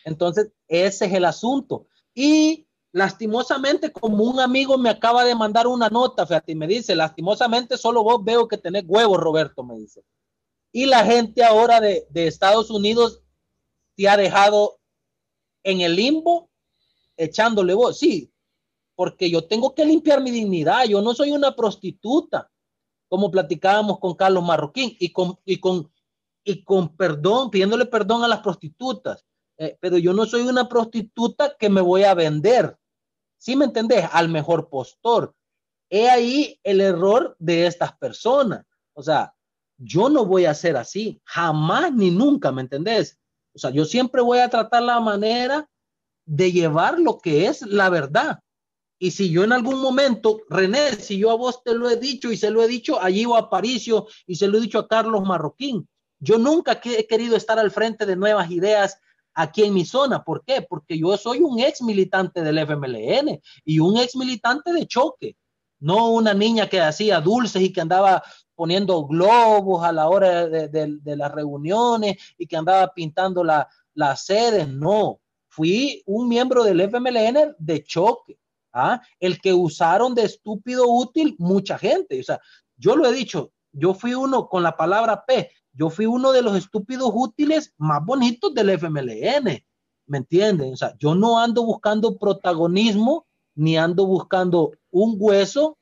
Entonces, ese es el asunto. Y lastimosamente, como un amigo me acaba de mandar una nota, fíjate, y me dice, lastimosamente solo vos veo que tenés huevos, Roberto, me dice. Y la gente ahora de Estados Unidos te ha dejado en el limbo echándole voz. Sí, porque yo tengo que limpiar mi dignidad. Yo no soy una prostituta, como platicábamos con Carlos Marroquín y con perdón, pidiéndole perdón a las prostitutas. Pero yo no soy una prostituta que me voy a vender. ¿Sí me entendés? Al mejor postor. He ahí el error de estas personas. O sea, yo no voy a ser así, jamás ni nunca, ¿me entendés? O sea, yo siempre voy a tratar la manera de llevar lo que es la verdad. Y si yo en algún momento, René, si yo a vos te lo he dicho y se lo he dicho a Gio Aparicio y se lo he dicho a Carlos Marroquín, yo nunca he querido estar al frente de Nuevas Ideas aquí en mi zona. ¿Por qué? Porque yo soy un ex militante del FMLN y un ex militante de choque. No una niña que hacía dulces y que andaba poniendo globos a la hora de las reuniones y que andaba pintando las sedes. No, fui un miembro del FMLN de choque, ¿ah? El que usaron de estúpido útil mucha gente. O sea, yo lo he dicho, yo fui uno con la palabra P, yo fui uno de los estúpidos útiles más bonitos del FMLN, ¿me entienden? O sea, yo no ando buscando protagonismo, ni ando buscando un hueso,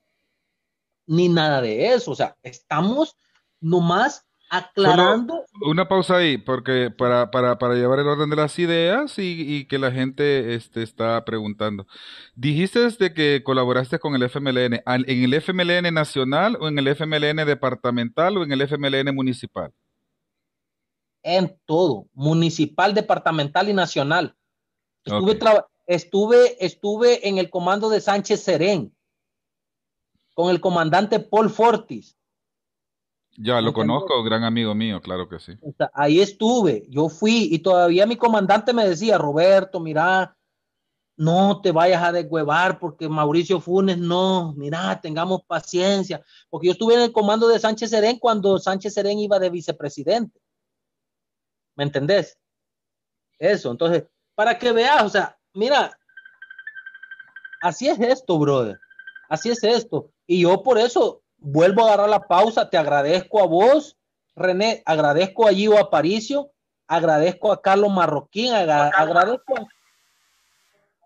ni nada de eso. O sea, estamos nomás aclarando. Solo una pausa ahí, porque para llevar el orden de las ideas y que la gente está preguntando. Dijiste desde que colaboraste con el FMLN, ¿en el FMLN nacional o en el FMLN departamental o en el FMLN municipal? en todo, municipal, departamental y nacional. Estuve en el comando de Sánchez Serén, con el comandante Paul Fortis. Ya, lo conozco, gran amigo mío, claro que sí. Ahí estuve, yo fui, y todavía mi comandante me decía, Roberto, mira, no te vayas a deshuevar, porque Mauricio Funes, no, mira, tengamos paciencia, porque yo estuve en el comando de Sánchez Serén cuando Sánchez Serén iba de vicepresidente. ¿Me entendés? Eso, entonces, para que veas, o sea, mira, así es esto, brother, así es esto, y yo por eso vuelvo a agarrar la pausa. Te agradezco a vos, René, agradezco a Gio Aparicio, agradezco a Carlos Marroquín,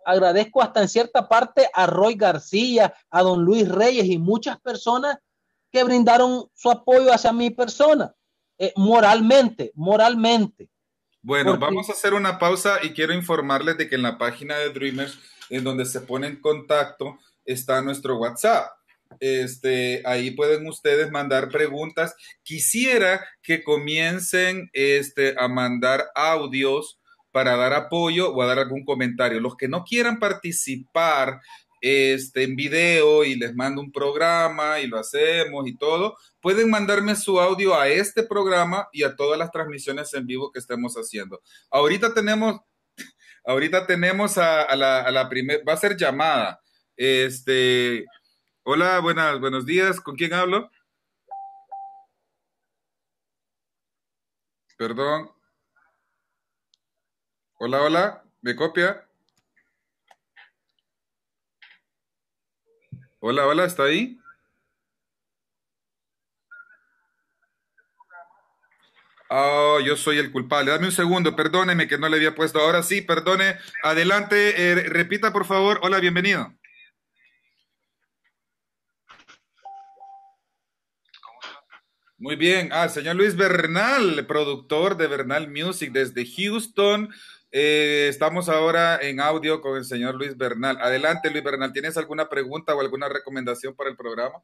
agradezco hasta en cierta parte a Roy García, a don Luis Reyes y muchas personas que brindaron su apoyo hacia mi persona, moralmente. Bueno, porque... vamos a hacer una pausa y quiero informarles de que en la página de Dreamers, en donde se pone en contacto, está nuestro WhatsApp. Ahí pueden ustedes mandar preguntas. Quisiera que comiencen a mandar audios para dar apoyo o a dar algún comentario. Los que no quieran participar en video y les mando un programa y lo hacemos y todo, pueden mandarme su audio a este programa y a todas las transmisiones en vivo que estemos haciendo. Ahorita tenemos a la primera, va a ser llamada. Hola, buenos días. ¿Con quién hablo? Perdón. Hola. ¿Me copia? Hola. ¿Está ahí? Oh, yo soy el culpable. Dame un segundo. Perdóneme que no le había puesto. Ahora sí, perdone. Adelante. Repita, por favor. Hola, bienvenido. Muy bien, señor Luis Bernal, productor de Bernal Music desde Houston. Estamos ahora en audio con el señor Luis Bernal. Adelante, Luis Bernal, ¿tienes alguna pregunta o alguna recomendación para el programa?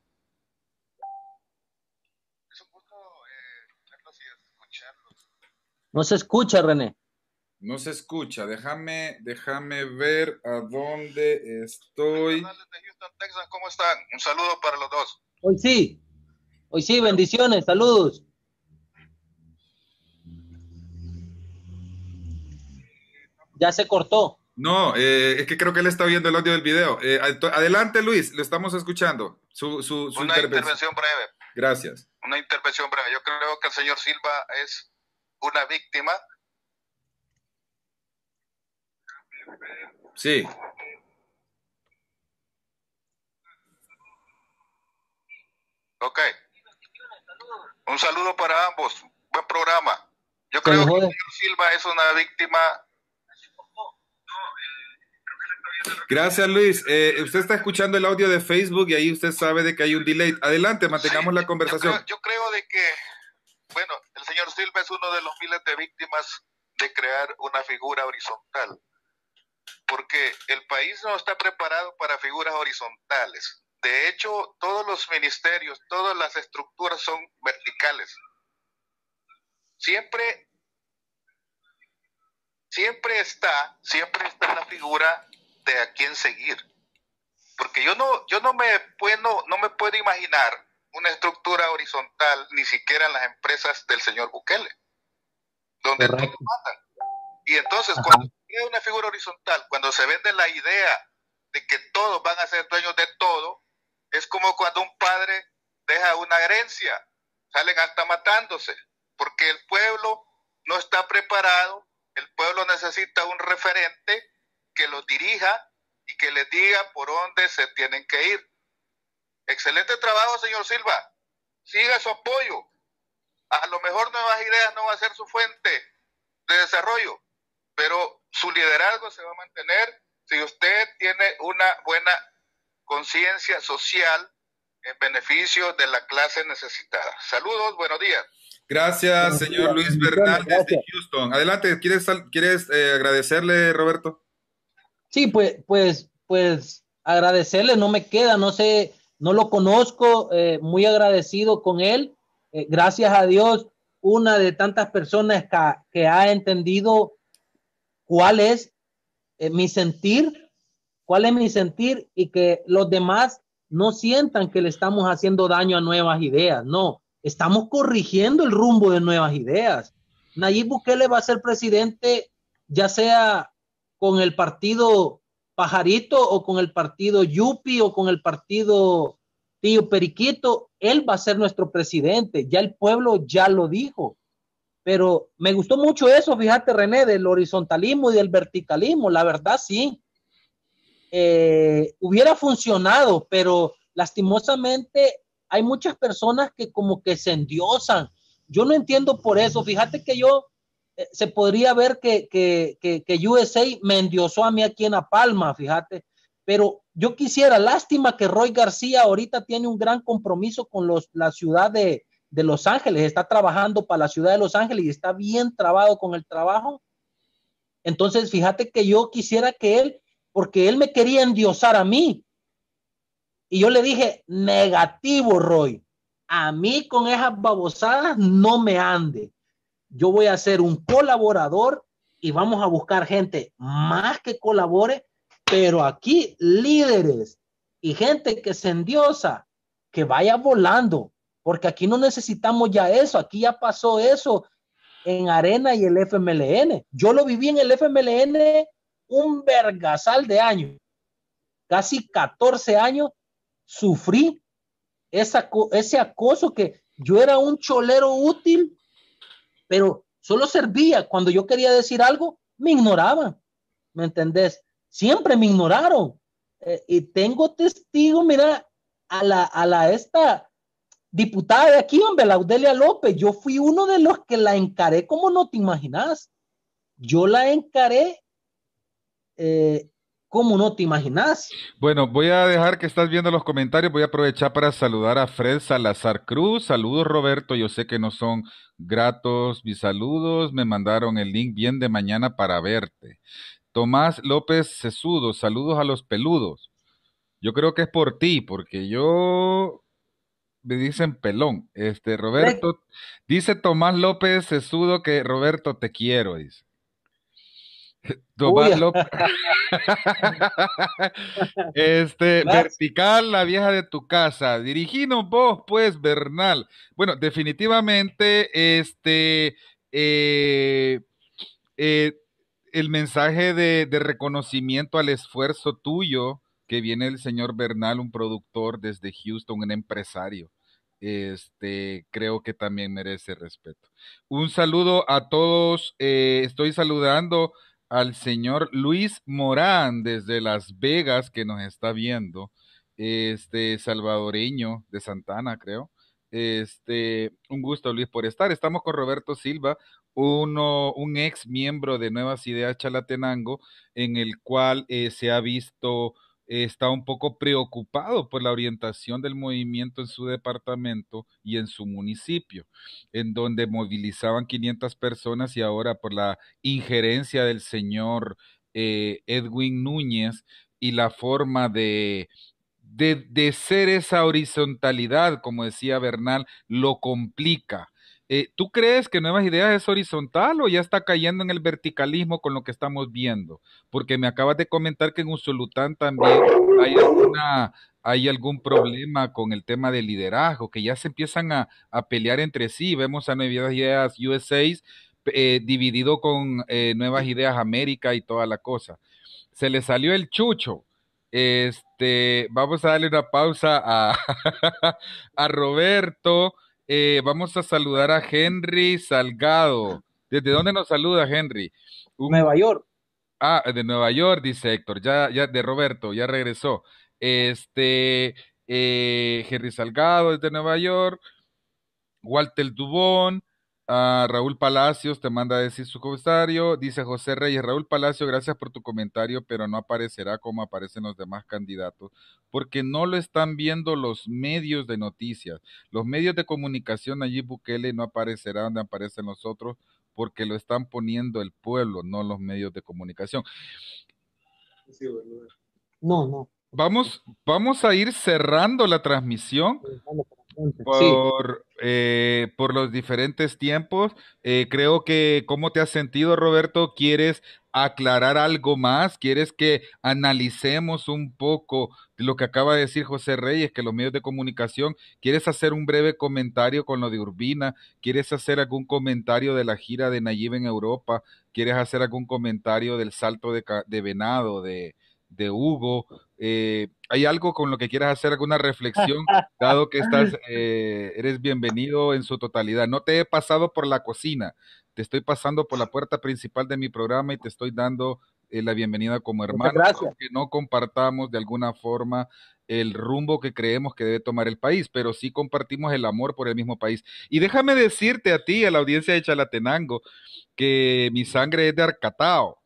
Es un gusto verlos y escucharlos. No se escucha, René. No se escucha, déjame ver a dónde estoy. Desde Houston, Texas, ¿cómo están? Un saludo para los dos. Hoy sí, bendiciones, saludos. Ya se cortó. No, es que creo que él está viendo el audio del video. Adelante, Luis, lo estamos escuchando. Su intervención breve. Gracias. Una intervención breve. Yo creo que el señor Silva es una víctima. Sí. Ok. Un saludo para ambos. Buen programa. Yo creo que el señor Silva es una víctima. Gracias, Luis. Usted está escuchando el audio de Facebook y ahí usted sabe de que hay un delay. Adelante, mantengamos la conversación. Yo creo de que, bueno, el señor Silva es uno de los miles de víctimas de crear una figura horizontal. Porque el país no está preparado para figuras horizontales. De hecho, todos los ministerios, todas las estructuras son verticales. Siempre está la figura de a quién seguir. Porque yo no me puedo imaginar una estructura horizontal, ni siquiera en las empresas del señor Bukele, donde todos mandan. Y entonces, cuando hay una figura horizontal, cuando se vende la idea de que todos van a ser dueños de todo, es como cuando un padre deja una herencia, salen hasta matándose, porque el pueblo no está preparado, el pueblo necesita un referente que los dirija y que les diga por dónde se tienen que ir. Excelente trabajo, señor Silva. Siga su apoyo. A lo mejor Nuevas Ideas no va a ser su fuente de desarrollo, pero su liderazgo se va a mantener si usted tiene una buena conciencia social en beneficio de la clase necesitada. Saludos, buenos días. Gracias, señor Luis Bernal desde Houston. Adelante, ¿quieres agradecerle, Roberto? Sí, pues agradecerle, no me queda, no sé, no lo conozco, muy agradecido con él, gracias a Dios. una de tantas personas que ha entendido cuál es mi sentir, y que los demás no sientan que le estamos haciendo daño a Nuevas Ideas. No, estamos corrigiendo el rumbo de Nuevas Ideas. Nayib Bukele va a ser presidente, ya sea con el partido Pajarito o con el partido Yupi o con el partido Tío Periquito. Él va a ser nuestro presidente. Ya el pueblo ya lo dijo. Pero me gustó mucho eso, fíjate, René, del horizontalismo y del verticalismo. La verdad, sí. Hubiera funcionado, pero lastimosamente hay muchas personas que como que se endiosan. Yo no entiendo por eso. Fíjate que yo, se podría ver que USA me endiosó a mí aquí en La Palma, fíjate. Pero yo quisiera, lástima que Roy García ahorita tiene un gran compromiso con la ciudad de Los Ángeles. Está trabajando para la ciudad de Los Ángeles y está bien trabado con el trabajo. Entonces, fíjate que yo quisiera que él, porque él me quería endiosar a mí. Y yo le dije, negativo, Roy. A mí con esas babosadas no me ande. Yo voy a ser un colaborador y vamos a buscar gente más que colabore, pero aquí líderes y gente que se endiosa, que vaya volando, porque aquí no necesitamos ya eso. Aquí ya pasó eso en Arena y el FMLN. Yo lo viví en el FMLN un vergasal de años, casi 14 años, sufrí ese acoso, que yo era un cholero útil, pero solo servía. Cuando yo quería decir algo, me ignoraban, ¿me entendés? Siempre me ignoraron, y tengo testigo, mira, esta diputada de aquí, hombre, la Audelia López. Yo fui uno de los que la encaré como no te imaginas. Yo la encaré ¿cómo no te imaginas? Bueno, voy a dejar que estás viendo los comentarios, voy a aprovechar para saludar a Fred Salazar Cruz. Saludos, Roberto, yo sé que no son gratos mis saludos, me mandaron el link bien de mañana para verte. Tomás López Sesudo, saludos a los peludos. Yo creo que es por ti, porque yo... me dicen pelón. Roberto, dice Tomás López Sesudo que Roberto te quiero, dice. Tomás López. Vertical, la vieja de tu casa. Diriginos vos, pues, Bernal. Bueno, definitivamente, el mensaje de reconocimiento al esfuerzo tuyo que viene el señor Bernal, un productor desde Houston, un empresario. Creo que también merece respeto. Un saludo a todos. Estoy saludando al señor Luis Morán desde Las Vegas, que nos está viendo, salvadoreño de Santa Ana, creo. Un gusto, Luis, por estar. Estamos con Roberto Silva, un ex miembro de Nuevas Ideas Chalatenango, en el cual se ha visto, está un poco preocupado por la orientación del movimiento en su departamento y en su municipio, en donde movilizaban 500 personas, y ahora por la injerencia del señor Edwin Núñez y la forma de ser esa horizontalidad, como decía Bernal, lo complica. ¿Tú crees que Nuevas Ideas es horizontal o ya está cayendo en el verticalismo con lo que estamos viendo? Porque me acabas de comentar que en Usulután también hay algún problema con el tema de liderazgo, que ya se empiezan a pelear entre sí. Vemos a Nuevas Ideas USA dividido con Nuevas Ideas América y toda la cosa. Se le salió el chucho. Vamos a darle una pausa a Roberto. Vamos a saludar a Henry Salgado. ¿Desde dónde nos saluda, Henry? Nueva York. Ah, de Nueva York, dice Héctor. Ya de Roberto, ya regresó. Henry Salgado desde Nueva York. Walter Dubón. Raúl Palacios te manda a decir su comentario. Dice José Reyes, Raúl Palacios, gracias por tu comentario, pero no aparecerá como aparecen los demás candidatos, porque no lo están viendo los medios de noticias, los medios de comunicación. Nayib Bukele no aparecerá donde aparecen los otros, porque lo están poniendo el pueblo, no los medios de comunicación. No. Vamos a ir cerrando la transmisión. por los diferentes tiempos. Creo que, ¿cómo te has sentido, Roberto? ¿Quieres aclarar algo más? ¿Quieres que analicemos un poco lo que acaba de decir José Reyes, que los medios de comunicación? ¿Quieres hacer un breve comentario con lo de Urbina? ¿Quieres hacer algún comentario de la gira de Nayib en Europa? ¿Quieres hacer algún comentario del salto de Venado, de Hugo? ¿Hay algo con lo que quieras hacer, alguna reflexión, dado que estás, eres bienvenido en su totalidad? No te he pasado por la cocina, te estoy pasando por la puerta principal de mi programa y te estoy dando la bienvenida como hermano, aunque no compartamos de alguna forma el rumbo que creemos que debe tomar el país, pero sí compartimos el amor por el mismo país. Y déjame decirte a ti, a la audiencia de Chalatenango, que mi sangre es de Arcatao.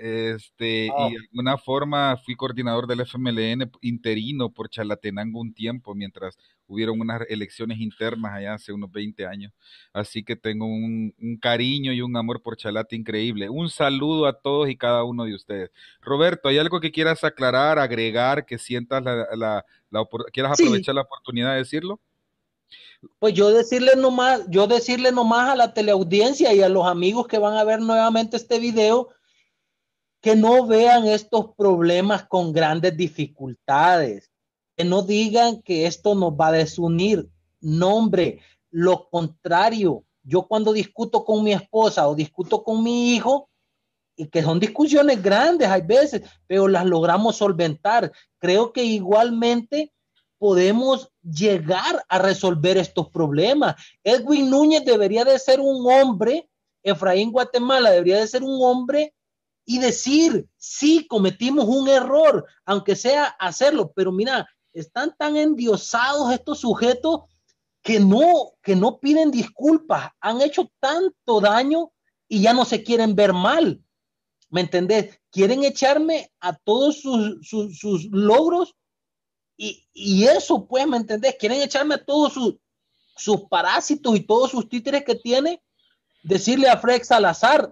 Y de alguna forma fui coordinador del FMLN interino por Chalatenango un tiempo, mientras hubieron unas elecciones internas allá hace unos 20 años, así que tengo un cariño y un amor por Chalate increíble. Un saludo a todos y cada uno de ustedes. Roberto, ¿hay algo que quieras aclarar, agregar, que sientas quieras aprovechar la oportunidad de decirlo? Pues yo decirle nomás a la teleaudiencia y a los amigos que van a ver nuevamente este video, que no vean estos problemas con grandes dificultades, que no digan que esto nos va a desunir. No, hombre, lo contrario. Yo cuando discuto con mi esposa o discuto con mi hijo, y que son discusiones grandes hay veces, pero las logramos solventar. Creo que igualmente podemos llegar a resolver estos problemas. Edwin Núñez debería de ser un hombre, Efraín Guatemala debería de ser un hombre y decir, sí, cometimos un error, aunque sea hacerlo, pero mira, están tan endiosados estos sujetos que no piden disculpas, han hecho tanto daño y ya no se quieren ver mal, ¿me entendés? Quieren echarme a todos sus logros y eso, pues, ¿me entendés? Quieren echarme a todos sus parásitos y todos sus títeres que tiene. Decirle a Alex Salazar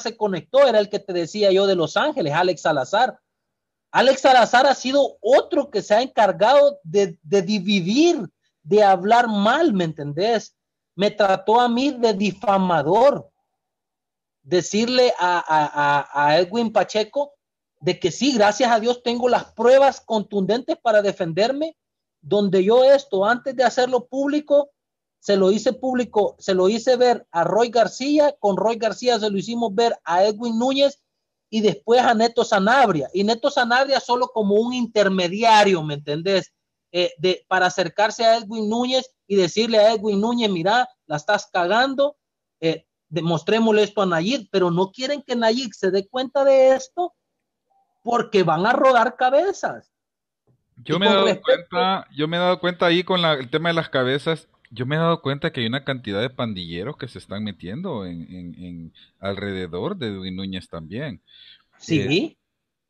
se conectó, era el que te decía yo de Los Ángeles, Alex Salazar ha sido otro que se ha encargado de dividir, de hablar mal, ¿me entendés? Me trató a mí de difamador. Decirle a Edwin Pacheco de que sí, gracias a Dios tengo las pruebas contundentes para defenderme, donde yo esto, antes de hacerlo público, se lo hice ver a Roy García, con Roy García se lo hicimos ver a Edwin Núñez y después a Neto Sanabria, y Neto Sanabria solo como un intermediario, ¿me entendés? Para acercarse a Edwin Núñez y decirle a Edwin Núñez, mira, la estás cagando, demostrémosle esto a Nayib, pero no quieren que Nayib se dé cuenta de esto, porque van a rodar cabezas. Yo me he dado cuenta ahí con el tema de las cabezas, yo me he dado cuenta que hay una cantidad de pandilleros que se están metiendo en alrededor de Edwin Núñez también. Sí.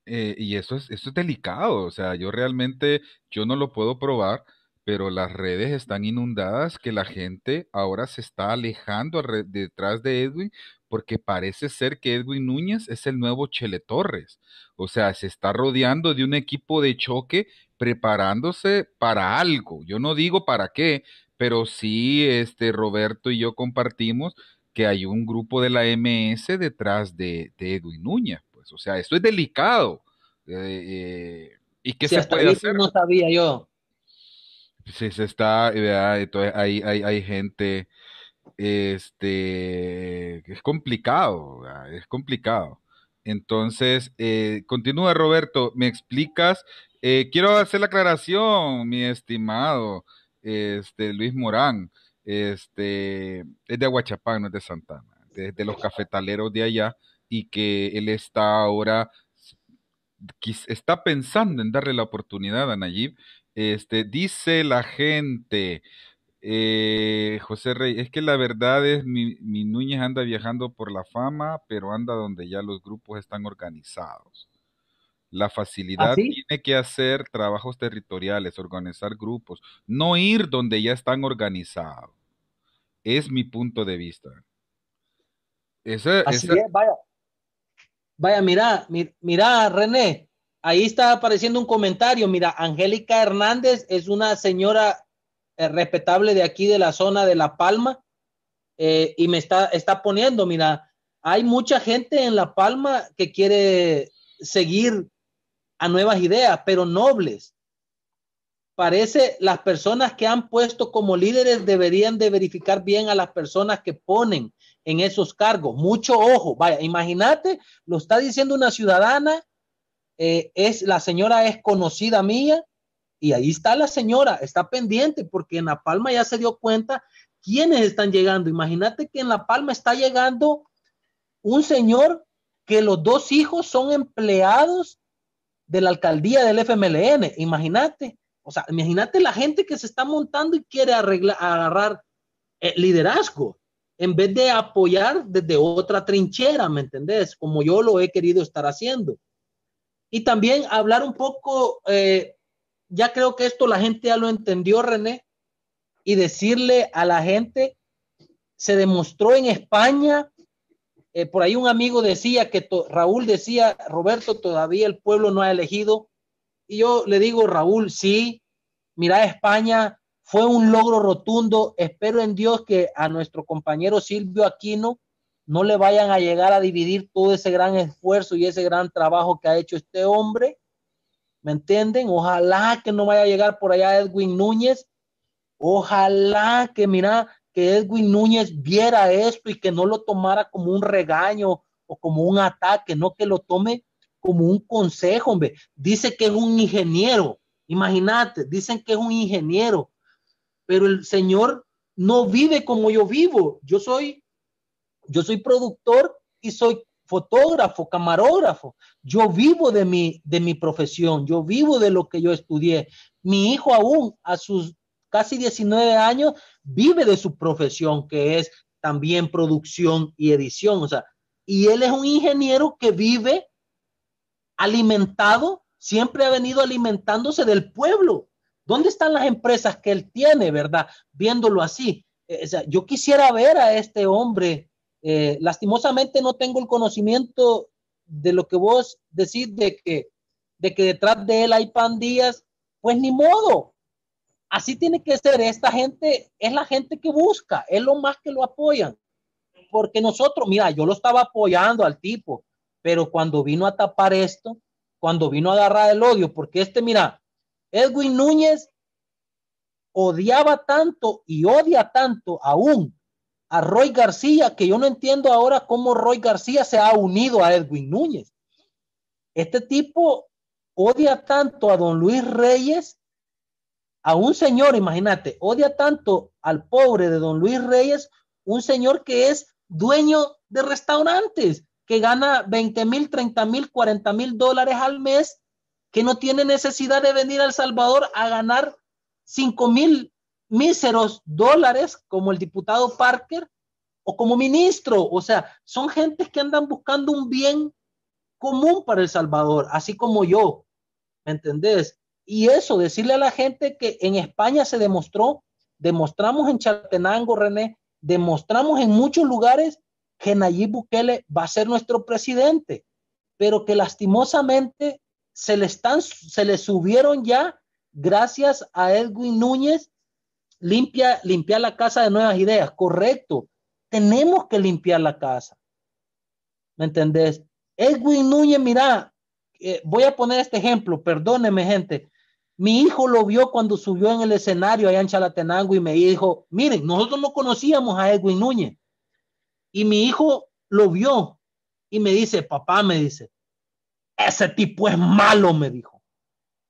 Y eso es delicado, o sea, yo realmente no lo puedo probar, pero las redes están inundadas, que la gente ahora se está alejando detrás de Edwin, porque parece ser que Edwin Núñez es el nuevo Chele Torres, o sea, se está rodeando de un equipo de choque preparándose para algo, yo no digo para qué, pero sí Roberto y yo compartimos que hay un grupo de la MS detrás de Edwin Núñez, pues, o sea, esto es delicado, ¿y qué se puede hacer? No sabía yo. Se está, ¿verdad? Entonces hay gente, es complicado. Entonces, continúa, Roberto, me explicas, quiero hacer la aclaración, mi estimado Luis Morán, es de Aguachapán, no es de Santa Ana, es de los cafetaleros de allá, y que él está ahora, está pensando en darle la oportunidad a Nayib. Dice la gente, José Rey, es que la verdad es mi Núñez anda viajando por la fama, pero anda donde ya los grupos están organizados. La facilidad tiene que hacer trabajos territoriales, organizar grupos, no ir donde ya están organizados. Es mi punto de vista. Así es, vaya, mira, René. Ahí está apareciendo un comentario, mira, Angélica Hernández es una señora respetable de aquí de la zona de La Palma, y me está poniendo, mira, hay mucha gente en La Palma que quiere seguir a Nuevas Ideas, pero nobles. Parece las personas que han puesto como líderes deberían de verificar bien a las personas que ponen en esos cargos. Mucho ojo, vaya, imagínate, lo está diciendo una ciudadana, la señora es conocida mía, y ahí está la señora, está pendiente, porque en La Palma ya se dio cuenta quiénes están llegando. Imagínate que en La Palma está llegando un señor que los dos hijos son empleados de la alcaldía del FMLN, imagínate. O sea, imagínate la gente que se está montando y quiere agarrar liderazgo en vez de apoyar desde otra trinchera, ¿me entendés? Como yo lo he querido estar haciendo. Y también hablar un poco, ya creo que esto la gente ya lo entendió, René, y decirle a la gente, se demostró en España, por ahí un amigo decía, que Raúl decía, Roberto, todavía el pueblo no ha elegido. Y yo le digo, Raúl, sí, mira, España fue un logro rotundo. Espero en Dios que a nuestro compañero Silvio Aquino no le vayan a llegar a dividir todo ese gran esfuerzo y ese gran trabajo que ha hecho este hombre. ¿Me entienden? Ojalá que no vaya a llegar por allá Edwin Núñez. Ojalá que, mira, que Edwin Núñez viera esto y que no lo tomara como un regaño o como un ataque, no, que lo tome como un consejo, hombre. Dice que es un ingeniero, imagínate, dicen que es un ingeniero, pero el señor no vive como yo vivo. Yo soy productor y soy fotógrafo, camarógrafo. Yo vivo de mi profesión, yo vivo de lo que yo estudié. Mi hijo aún, a sus casi 19 años, vive de su profesión, que es también producción y edición. O sea, y él es un ingeniero que vive alimentado, siempre ha venido alimentándose del pueblo. ¿Dónde están las empresas que él tiene, verdad? Viéndolo así. O sea, yo quisiera ver a este hombre. Lastimosamente no tengo el conocimiento de lo que vos decís de que detrás de él hay pandillas. Pues ni modo. Así tiene que ser. Esta gente es la gente que busca. Es lo más que lo apoyan. Porque nosotros, mira, yo lo estaba apoyando al tipo. Pero cuando vino a tapar esto, cuando vino a agarrar el odio, porque mira, Edwin Núñez odiaba tanto y odia tanto aún a Roy García, que yo no entiendo ahora cómo Roy García se ha unido a Edwin Núñez. Este tipo odia tanto a don Luis Reyes, a un señor, imagínate, odia tanto al pobre de don Luis Reyes, un señor que es dueño de restaurantes, que gana 20,000, 30,000, 40,000 dólares al mes, que no tiene necesidad de venir a El Salvador a ganar 5,000 míseros dólares como el diputado Parker o como ministro. O sea, son gentes que andan buscando un bien común para El Salvador, así como yo, ¿me entendés? Y eso, decirle a la gente que en España se demostró, demostramos en Chalatenango, René, demostramos en muchos lugares que Nayib Bukele va a ser nuestro presidente, pero que lastimosamente se le subieron ya, gracias a Edwin Núñez, limpia la casa de Nuevas Ideas. Correcto, tenemos que limpiar la casa, ¿me entendés? Edwin Núñez, mira, voy a poner este ejemplo, perdóneme gente, mi hijo lo vio cuando subió en el escenario allá en Chalatenango y me dijo, miren, nosotros no conocíamos a Edwin Núñez. Y mi hijo lo vio y me dice, papá, me dice, ese tipo es malo, me dijo.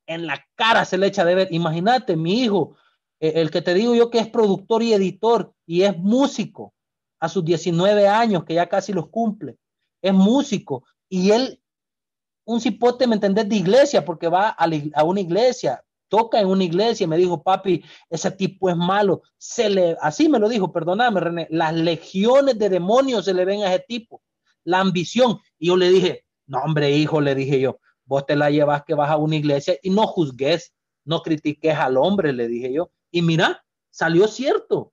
En la cara se le echa de ver. Imagínate, mi hijo, el que te digo yo que es productor y editor y es músico a sus 19 años, que ya casi los cumple, es músico. Y él, un cipote, ¿me entendés?, de iglesia, porque va a una iglesia, toca en una iglesia, y me dijo, papi, ese tipo es malo, así me lo dijo, perdóname René, las legiones de demonios se le ven a ese tipo, la ambición. Y yo le dije, no hombre hijo, le dije yo, vos te la llevas que vas a una iglesia y no juzgues, no critiques al hombre, le dije yo. Y mira, salió cierto,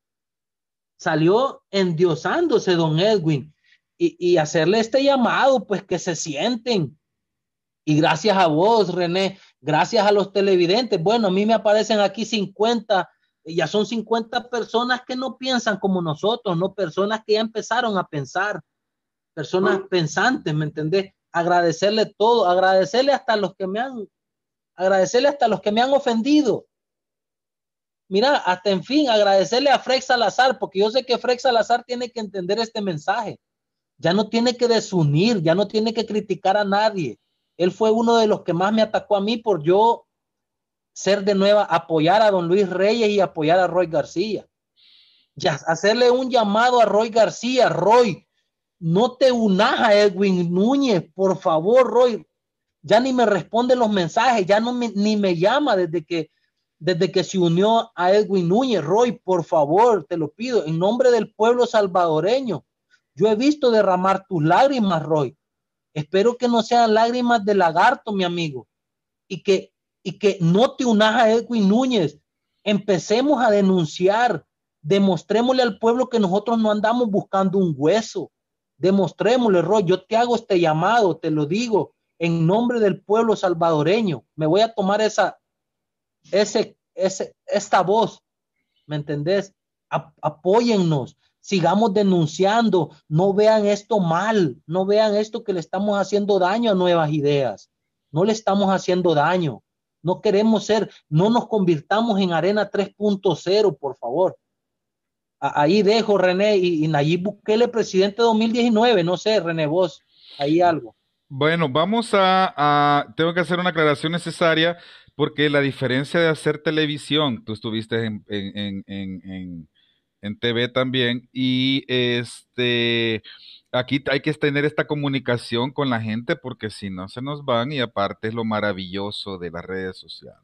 salió endiosándose don Edwin, y hacerle este llamado, pues que se sienten. Y gracias a vos, René, gracias a los televidentes. Bueno, a mí me aparecen aquí 50 Ya son 50 personas que no piensan como nosotros, no, personas que ya empezaron a pensar, personas pensantes, ¿me entendés? Agradecerle todo, agradecerle hasta los que me han ofendido. Mira, hasta en fin, agradecerle a Frex Salazar, porque yo sé que Frex Salazar tiene que entender este mensaje. Ya no tiene que desunir, ya no tiene que criticar a nadie. Él fue uno de los que más me atacó a mí por yo ser de nueva, apoyar a don Luis Reyes y apoyar a Roy García. Ya, hacerle un llamado a Roy García. Roy, no te unas a Edwin Núñez, por favor, Roy. Ya ni me responde los mensajes, ya no me, ni me llama desde que se unió a Edwin Núñez. Roy, por favor, te lo pido, en nombre del pueblo salvadoreño. Yo he visto derramar tus lágrimas, Roy. Espero que no sean lágrimas de lagarto, mi amigo. Y que no te unas a Edwin Núñez. Empecemos a denunciar. Demostrémosle al pueblo que nosotros no andamos buscando un hueso. Demostrémosle, Roy. Yo te hago este llamado, te lo digo, en nombre del pueblo salvadoreño. Me voy a tomar esta voz, ¿me entendés? Apóyennos, sigamos denunciando, no vean esto mal, no vean esto que le estamos haciendo daño a Nuevas Ideas, no le estamos haciendo daño, no queremos ser, no nos convirtamos en Arena 3.0, por favor. Ahí dejo, René, y Nayib Bukele, presidente 2019, no sé, René, vos, ahí algo. Bueno, vamos tengo que hacer una aclaración necesaria, porque la diferencia de hacer televisión, tú estuviste en TV también, y aquí hay que tener esta comunicación con la gente, porque si no se nos van, y aparte es lo maravilloso de las redes sociales.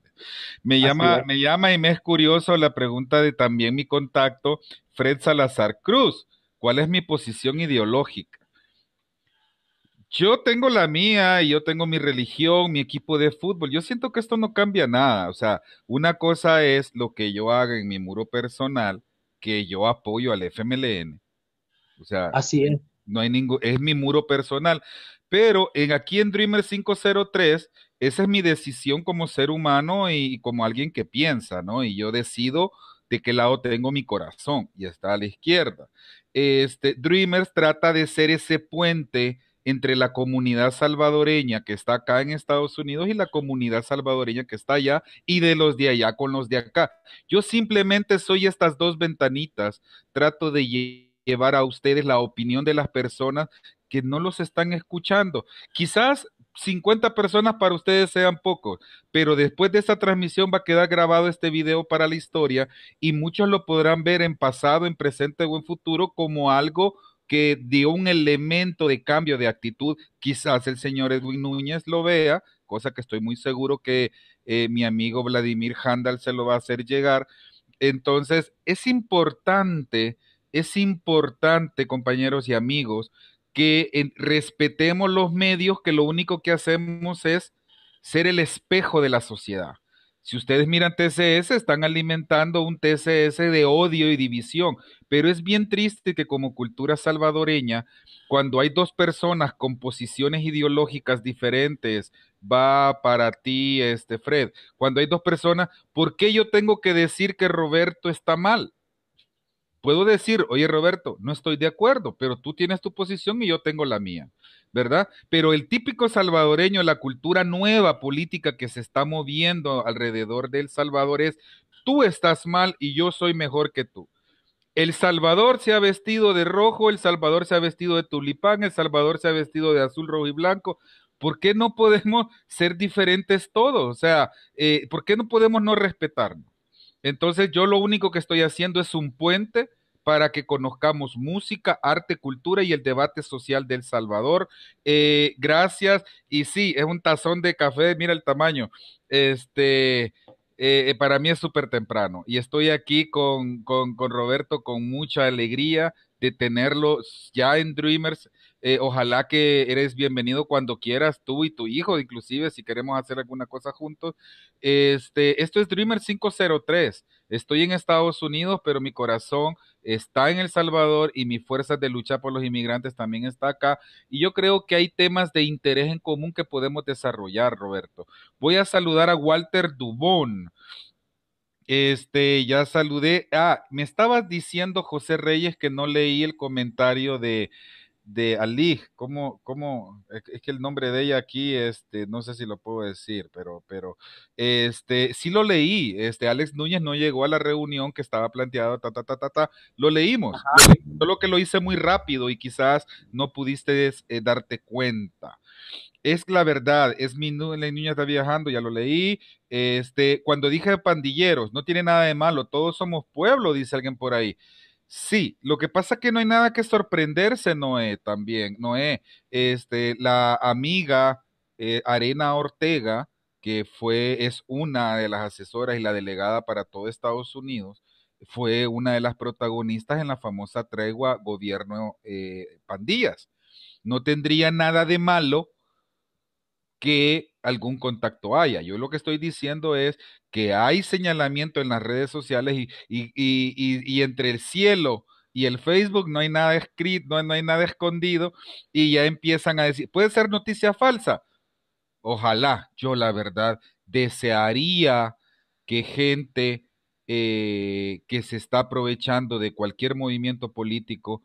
Me llama y me es curioso la pregunta de también mi contacto, Fred Salazar Cruz, ¿cuál es mi posición ideológica? Yo tengo la mía y yo tengo mi religión, mi equipo de fútbol. Yo siento que esto no cambia nada. O sea, una cosa es lo que yo haga en mi muro personal, que yo apoyo al FMLN. O sea, así es. No hay es mi muro personal. Pero aquí en Dreamers 503, esa es mi decisión como ser humano y como alguien que piensa, ¿no? Y yo decido de qué lado tengo mi corazón, y está a la izquierda. Dreamers trata de ser ese puente entre la comunidad salvadoreña que está acá en Estados Unidos y la comunidad salvadoreña que está allá, y de los de allá con los de acá. Yo simplemente soy estas dos ventanitas, trato de llevar a ustedes la opinión de las personas que no los están escuchando. Quizás 50 personas para ustedes sean pocos, pero después de esta transmisión va a quedar grabado este video para la historia, y muchos lo podrán ver en pasado, en presente o en futuro como algo que dio un elemento de cambio de actitud. Quizás el señor Edwin Núñez lo vea, cosa que estoy muy seguro que mi amigo Vladimir Handal se lo va a hacer llegar. Entonces, es importante, compañeros y amigos, que respetemos los medios, que lo único que hacemos es ser el espejo de la sociedad. Si ustedes miran TCS, están alimentando un TCS de odio y división, pero es bien triste que como cultura salvadoreña, cuando hay dos personas con posiciones ideológicas diferentes, va para ti, Fred, cuando hay dos personas, ¿por qué yo tengo que decir que Roberto está mal? Puedo decir, oye Roberto, no estoy de acuerdo, pero tú tienes tu posición y yo tengo la mía, ¿verdad? Pero el típico salvadoreño, la cultura nueva política que se está moviendo alrededor de El Salvador es, tú estás mal y yo soy mejor que tú. El Salvador se ha vestido de rojo, El Salvador se ha vestido de tulipán, El Salvador se ha vestido de azul, rojo y blanco. ¿Por qué no podemos ser diferentes todos? O sea, ¿por qué no podemos no respetarnos? Entonces yo lo único que estoy haciendo es un puente para que conozcamos música, arte, cultura y el debate social de El Salvador. Gracias. Y sí, es un tazón de café, mira el tamaño. Para mí es súper temprano y estoy aquí con Roberto con mucha alegría de tenerlo ya en Dreamers. Ojalá que eres bienvenido cuando quieras, tú y tu hijo, inclusive si queremos hacer alguna cosa juntos. Esto es Dreamers 503. Estoy en Estados Unidos, pero mi corazón está en El Salvador y mis fuerzas de lucha por los inmigrantes también está acá. Y yo creo que hay temas de interés en común que podemos desarrollar, Roberto. Voy a saludar a Walter Dubón. Ya saludé. Ah, me estabas diciendo, José Reyes, que no leí el comentario de Ali. ¿Cómo? Es que el nombre de ella aquí, no sé si lo puedo decir, pero sí lo leí. Alex Núñez no llegó a la reunión que estaba planteada, lo leímos. Ajá. Solo que lo hice muy rápido y quizás no pudiste darte cuenta. Es la verdad, la niña está viajando, ya lo leí. Cuando dije pandilleros, no tiene nada de malo, todos somos pueblo, dice alguien por ahí. Sí, lo que pasa es que no hay nada que sorprenderse, Noé, también. Noé, la amiga Arena Ortega, que es una de las asesoras y la delegada para todo Estados Unidos, fue una de las protagonistas en la famosa tregua gobierno pandillas. No tendría nada de malo que algún contacto haya. Yo lo que estoy diciendo es que hay señalamiento en las redes sociales y entre el cielo y el Facebook no hay nada escrito, no hay nada escondido, y ya empiezan a decir, puede ser noticia falsa. Ojalá, yo la verdad desearía que gente que se está aprovechando de cualquier movimiento político,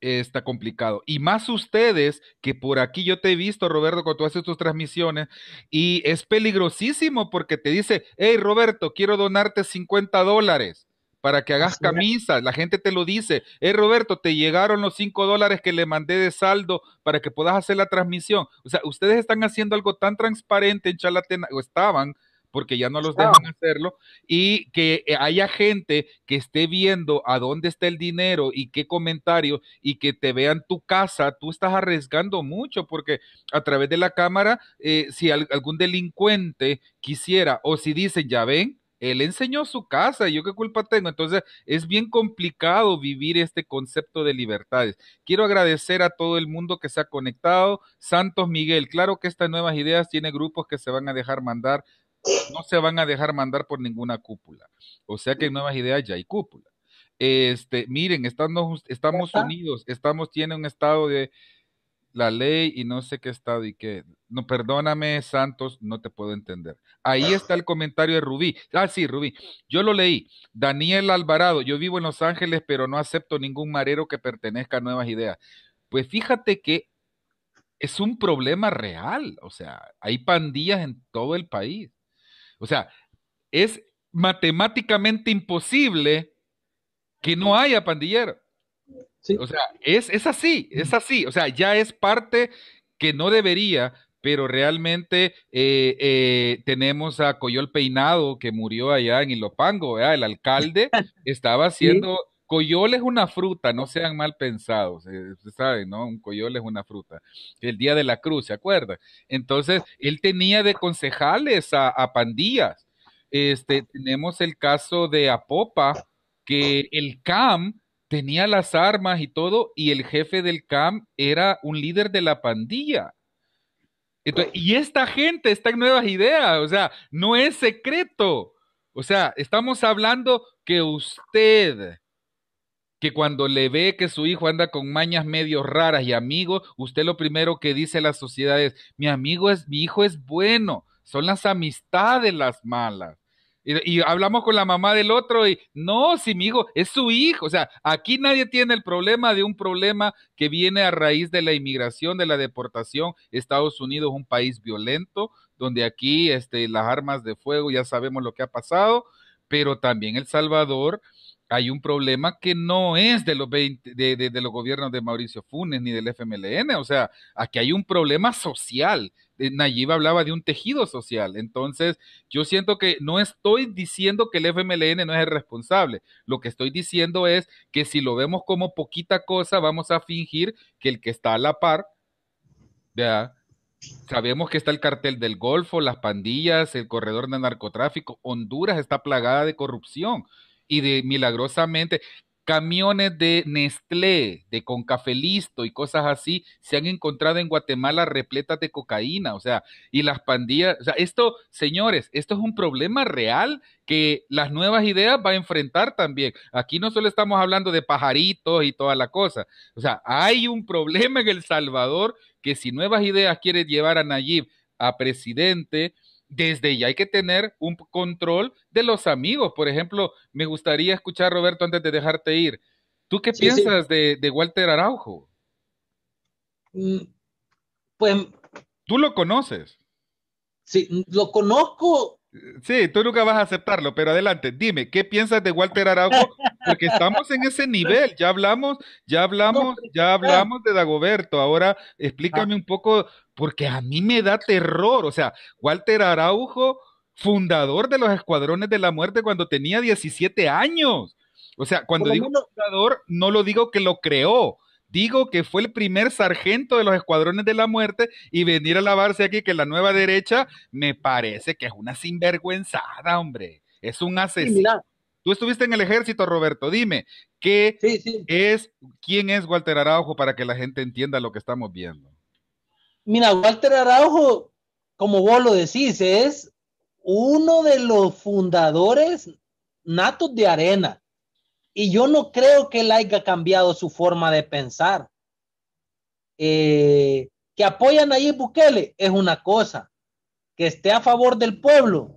está complicado, y más ustedes, que por aquí yo te he visto, Roberto, cuando tú haces tus transmisiones, y es peligrosísimo porque te dice, hey Roberto, quiero donarte $50 para que hagas camisas, la gente te lo dice, hey Roberto, te llegaron los $5 que le mandé de saldo para que puedas hacer la transmisión. O sea, ustedes están haciendo algo tan transparente en Chalatenango, estaban, porque ya no los dejan hacerlo, y que haya gente que esté viendo a dónde está el dinero y qué comentarios, y que te vean tu casa. Tú estás arriesgando mucho, porque a través de la cámara, si algún delincuente quisiera, o si dicen, ya ven, él enseñó su casa, ¿yo qué culpa tengo? Entonces, es bien complicado vivir este concepto de libertades. Quiero agradecer a todo el mundo que se ha conectado. Santos Miguel, claro que estas nuevas ideas tiene grupos que se van a dejar mandar, no se van a dejar mandar por ninguna cúpula, o sea que en Nuevas Ideas ya hay cúpula. Miren, estamos unidos, tiene un estado de la ley y no sé qué estado y qué, no, perdóname Santos, no te puedo entender. Ahí está el comentario de Rubí, sí, Rubí, yo lo leí. Daniel Alvarado, yo vivo en Los Ángeles pero no acepto ningún marero que pertenezca a Nuevas Ideas. Pues fíjate que es un problema real, o sea, hay pandillas en todo el país. O sea, es matemáticamente imposible que no haya pandillero. Sí. O sea, es así. O sea, ya es parte que no debería, pero realmente tenemos a Coyol Peinado, que murió allá en Ilopango, ¿verdad? El alcalde estaba haciendo... ¿Sí? Coyol es una fruta, no sean mal pensados, saben, ¿no? Un coyol es una fruta. El día de la cruz, ¿se acuerdan? Entonces, él tenía de concejales a pandillas. Tenemos el caso de Apopa, que el CAM tenía las armas y todo, y el jefe del CAM era un líder de la pandilla. Entonces, y esta gente está en Nuevas Ideas, o sea, no es secreto. O sea, estamos hablando que usted... que cuando le ve que su hijo anda con mañas medio raras y amigos, usted lo primero que dice a la sociedad es, mi hijo es bueno, son las amistades las malas. Y hablamos con la mamá del otro y, no, si mi hijo, es su hijo. O sea, aquí nadie tiene el problema de un problema que viene a raíz de la inmigración, de la deportación. Estados Unidos es un país violento, donde aquí las armas de fuego, ya sabemos lo que ha pasado, pero también El Salvador... hay un problema que no es de los gobiernos de Mauricio Funes ni del FMLN, o sea, aquí hay un problema social. Nayib hablaba de un tejido social, entonces yo siento que no estoy diciendo que el FMLN no es el responsable, lo que estoy diciendo es que si lo vemos como poquita cosa, vamos a fingir que el que está a la par, ¿verdad? Sabemos que está el cartel del Golfo, las pandillas, el corredor de narcotráfico, Honduras está plagada de corrupción, y de milagrosamente camiones de Nestlé, de Concafelisto y cosas así se han encontrado en Guatemala repletas de cocaína, o sea, y las pandillas, o sea, esto, señores, esto es un problema real que las Nuevas Ideas va a enfrentar también. Aquí no solo estamos hablando de pajaritos y toda la cosa, o sea, hay un problema en El Salvador que si Nuevas Ideas quiere llevar a Nayib a presidente, desde ya hay que tener un control de los amigos. Por ejemplo, me gustaría escuchar, Roberto, antes de dejarte ir, ¿tú qué piensas de Walter Araujo? Pues... ¿Tú lo conoces? Sí, lo conozco. Sí, tú nunca vas a aceptarlo, pero adelante, dime, ¿qué piensas de Walter Araujo? Porque estamos en ese nivel, ya hablamos de Dagoberto, ahora explícame un poco, porque a mí me da terror, o sea, Walter Araujo, fundador de los Escuadrones de la Muerte cuando tenía 17 años, o sea, cuando digo fundador, no lo digo que lo creó, digo que fue el primer sargento de los Escuadrones de la Muerte, y venir a lavarse aquí que la nueva derecha me parece que es una sinvergüenzada, hombre. Es un asesino. Sí, tú estuviste en el ejército, Roberto. Dime, ¿qué es, quién es Walter Araujo para que la gente entienda lo que estamos viendo? Mira, Walter Araujo, como vos lo decís, es uno de los fundadores natos de Arena. Y yo no creo que él haya cambiado su forma de pensar. Que apoyan a Nayib Bukele es una cosa. Que esté a favor del pueblo,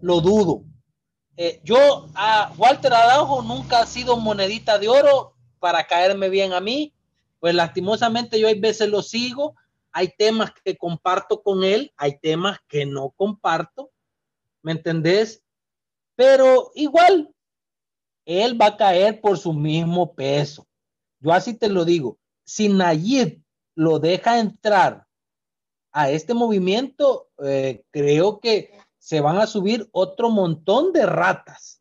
lo dudo. Yo a Walter Araujo nunca ha sido monedita de oro para caerme bien a mí. Pues lastimosamente yo hay veces lo sigo. Hay temas que comparto con él, hay temas que no comparto. ¿Me entendés? Pero igual... él va a caer por su mismo peso. Yo así te lo digo. Si Nayib lo deja entrar a este movimiento, creo que se van a subir otro montón de ratas.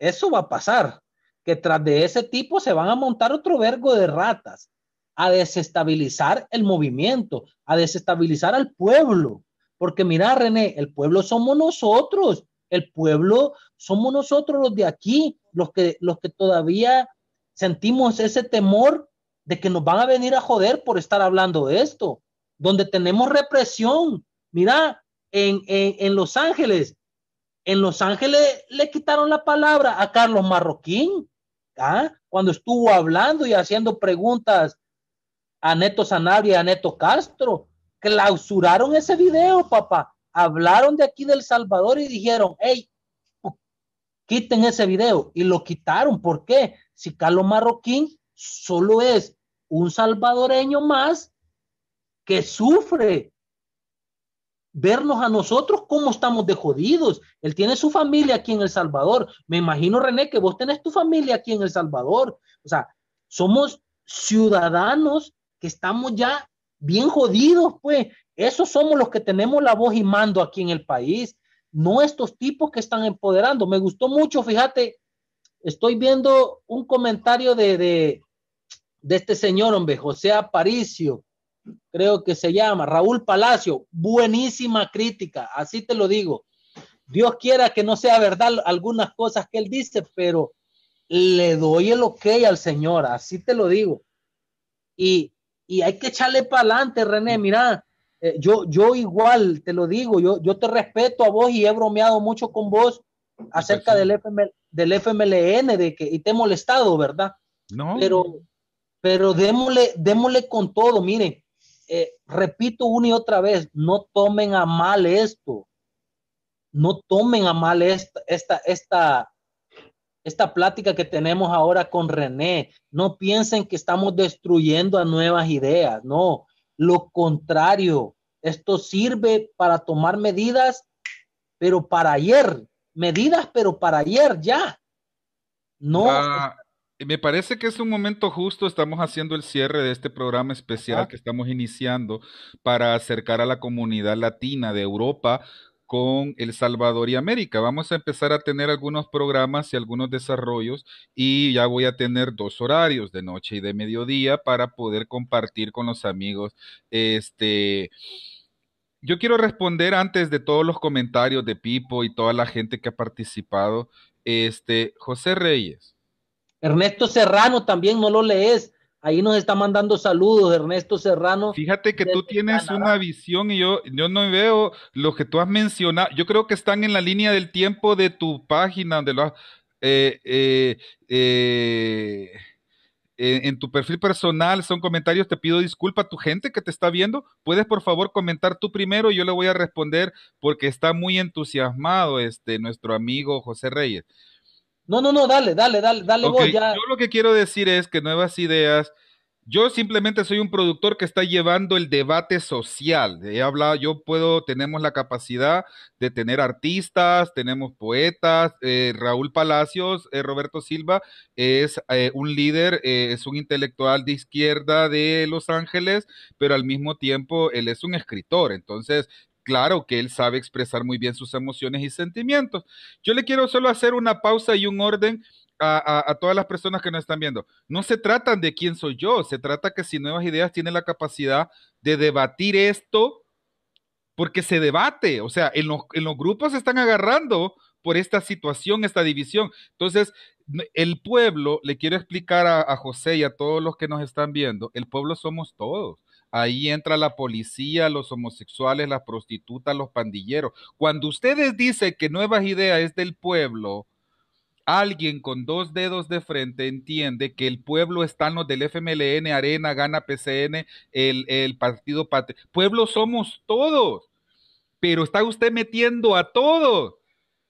Eso va a pasar. Que tras de ese tipo se van a montar otro vergo de ratas. A desestabilizar el movimiento. A desestabilizar al pueblo. Porque mira, René, el pueblo somos nosotros. El pueblo somos nosotros los de aquí, los que todavía sentimos ese temor de que nos van a venir a joder por estar hablando de esto, donde tenemos represión. Mira, en Los Ángeles, le quitaron la palabra a Carlos Marroquín, cuando estuvo hablando y haciendo preguntas a Neto Sanabria y a Neto Castro. Clausuraron ese video, papá. Hablaron de aquí del Salvador y dijeron, hey, quiten ese video, y lo quitaron. ¿Por qué? Si Carlos Marroquín solo es un salvadoreño más que sufre vernos a nosotros cómo estamos de jodidos. Él tiene su familia aquí en El Salvador. Me imagino, René, que vos tenés tu familia aquí en El Salvador. O sea, somos ciudadanos que estamos ya bien jodidos, pues. Esos somos los que tenemos la voz y mando aquí en el país, no estos tipos que están empoderando. Me gustó mucho, fíjate, estoy viendo un comentario de este señor, hombre, José Aparicio, creo que se llama, Raúl Palacio, buenísima crítica, así te lo digo. Dios quiera que no sea verdad algunas cosas que él dice, pero le doy el ok al señor, así te lo digo. Y hay que echarle para adelante, René, mira. Yo igual te lo digo, yo te respeto a vos y he bromeado mucho con vos acerca del FMLN y te he molestado, ¿verdad? No. Pero démosle con todo, miren, repito una y otra vez, no tomen a mal esto, no tomen a mal esta plática que tenemos ahora con René, no piensen que estamos destruyendo a Nuevas Ideas, no. Lo contrario, esto sirve para tomar medidas, pero para ayer, ya. No. Me parece que es un momento justo, estamos haciendo el cierre de este programa especial que estamos iniciando para acercar a la comunidad latina de Europa con El Salvador y América. Vamos a empezar a tener algunos programas y algunos desarrollos, y ya voy a tener 2 horarios, de noche y de mediodía, para poder compartir con los amigos. Yo quiero responder antes de todos los comentarios de Pipo y toda la gente que ha participado. José Reyes. Ernesto Serrano también, no lo lees. Ahí nos está mandando saludos, Ernesto Serrano. Fíjate que tú tienes una visión y yo no veo lo que tú has mencionado. Yo creo que están en la línea del tiempo de tu página, donde lo has... en tu perfil personal son comentarios, te pido disculpa a tu gente que te está viendo, puedes por favor comentar tú primero y yo le voy a responder porque está muy entusiasmado nuestro amigo José Reyes. No, dale okay. Vos ya. Yo lo que quiero decir es que Nuevas Ideas, yo simplemente soy un productor que está llevando el debate social. He hablado, tenemos la capacidad de tener artistas, tenemos poetas, Raúl Palacios, Roberto Silva es un líder, es un intelectual de izquierda de Los Ángeles, pero al mismo tiempo él es un escritor, entonces claro que él sabe expresar muy bien sus emociones y sentimientos. Yo le quiero solo hacer una pausa y un orden a todas las personas que nos están viendo. No se tratan de quién soy yo, se trata que si Nuevas Ideas tiene la capacidad de debatir esto, porque se debate, o sea, en los grupos se están agarrando por esta situación, esta división. Entonces, el pueblo, le quiero explicar a José y a todos los que nos están viendo, el pueblo somos todos. Ahí entra la policía, los homosexuales, las prostitutas, los pandilleros. Cuando ustedes dicen que Nuevas Ideas es del pueblo, alguien con dos dedos de frente entiende que el pueblo están los del FMLN, Arena, Gana, PCN, el Partido Patria. Pueblo somos todos, pero está usted metiendo a todos.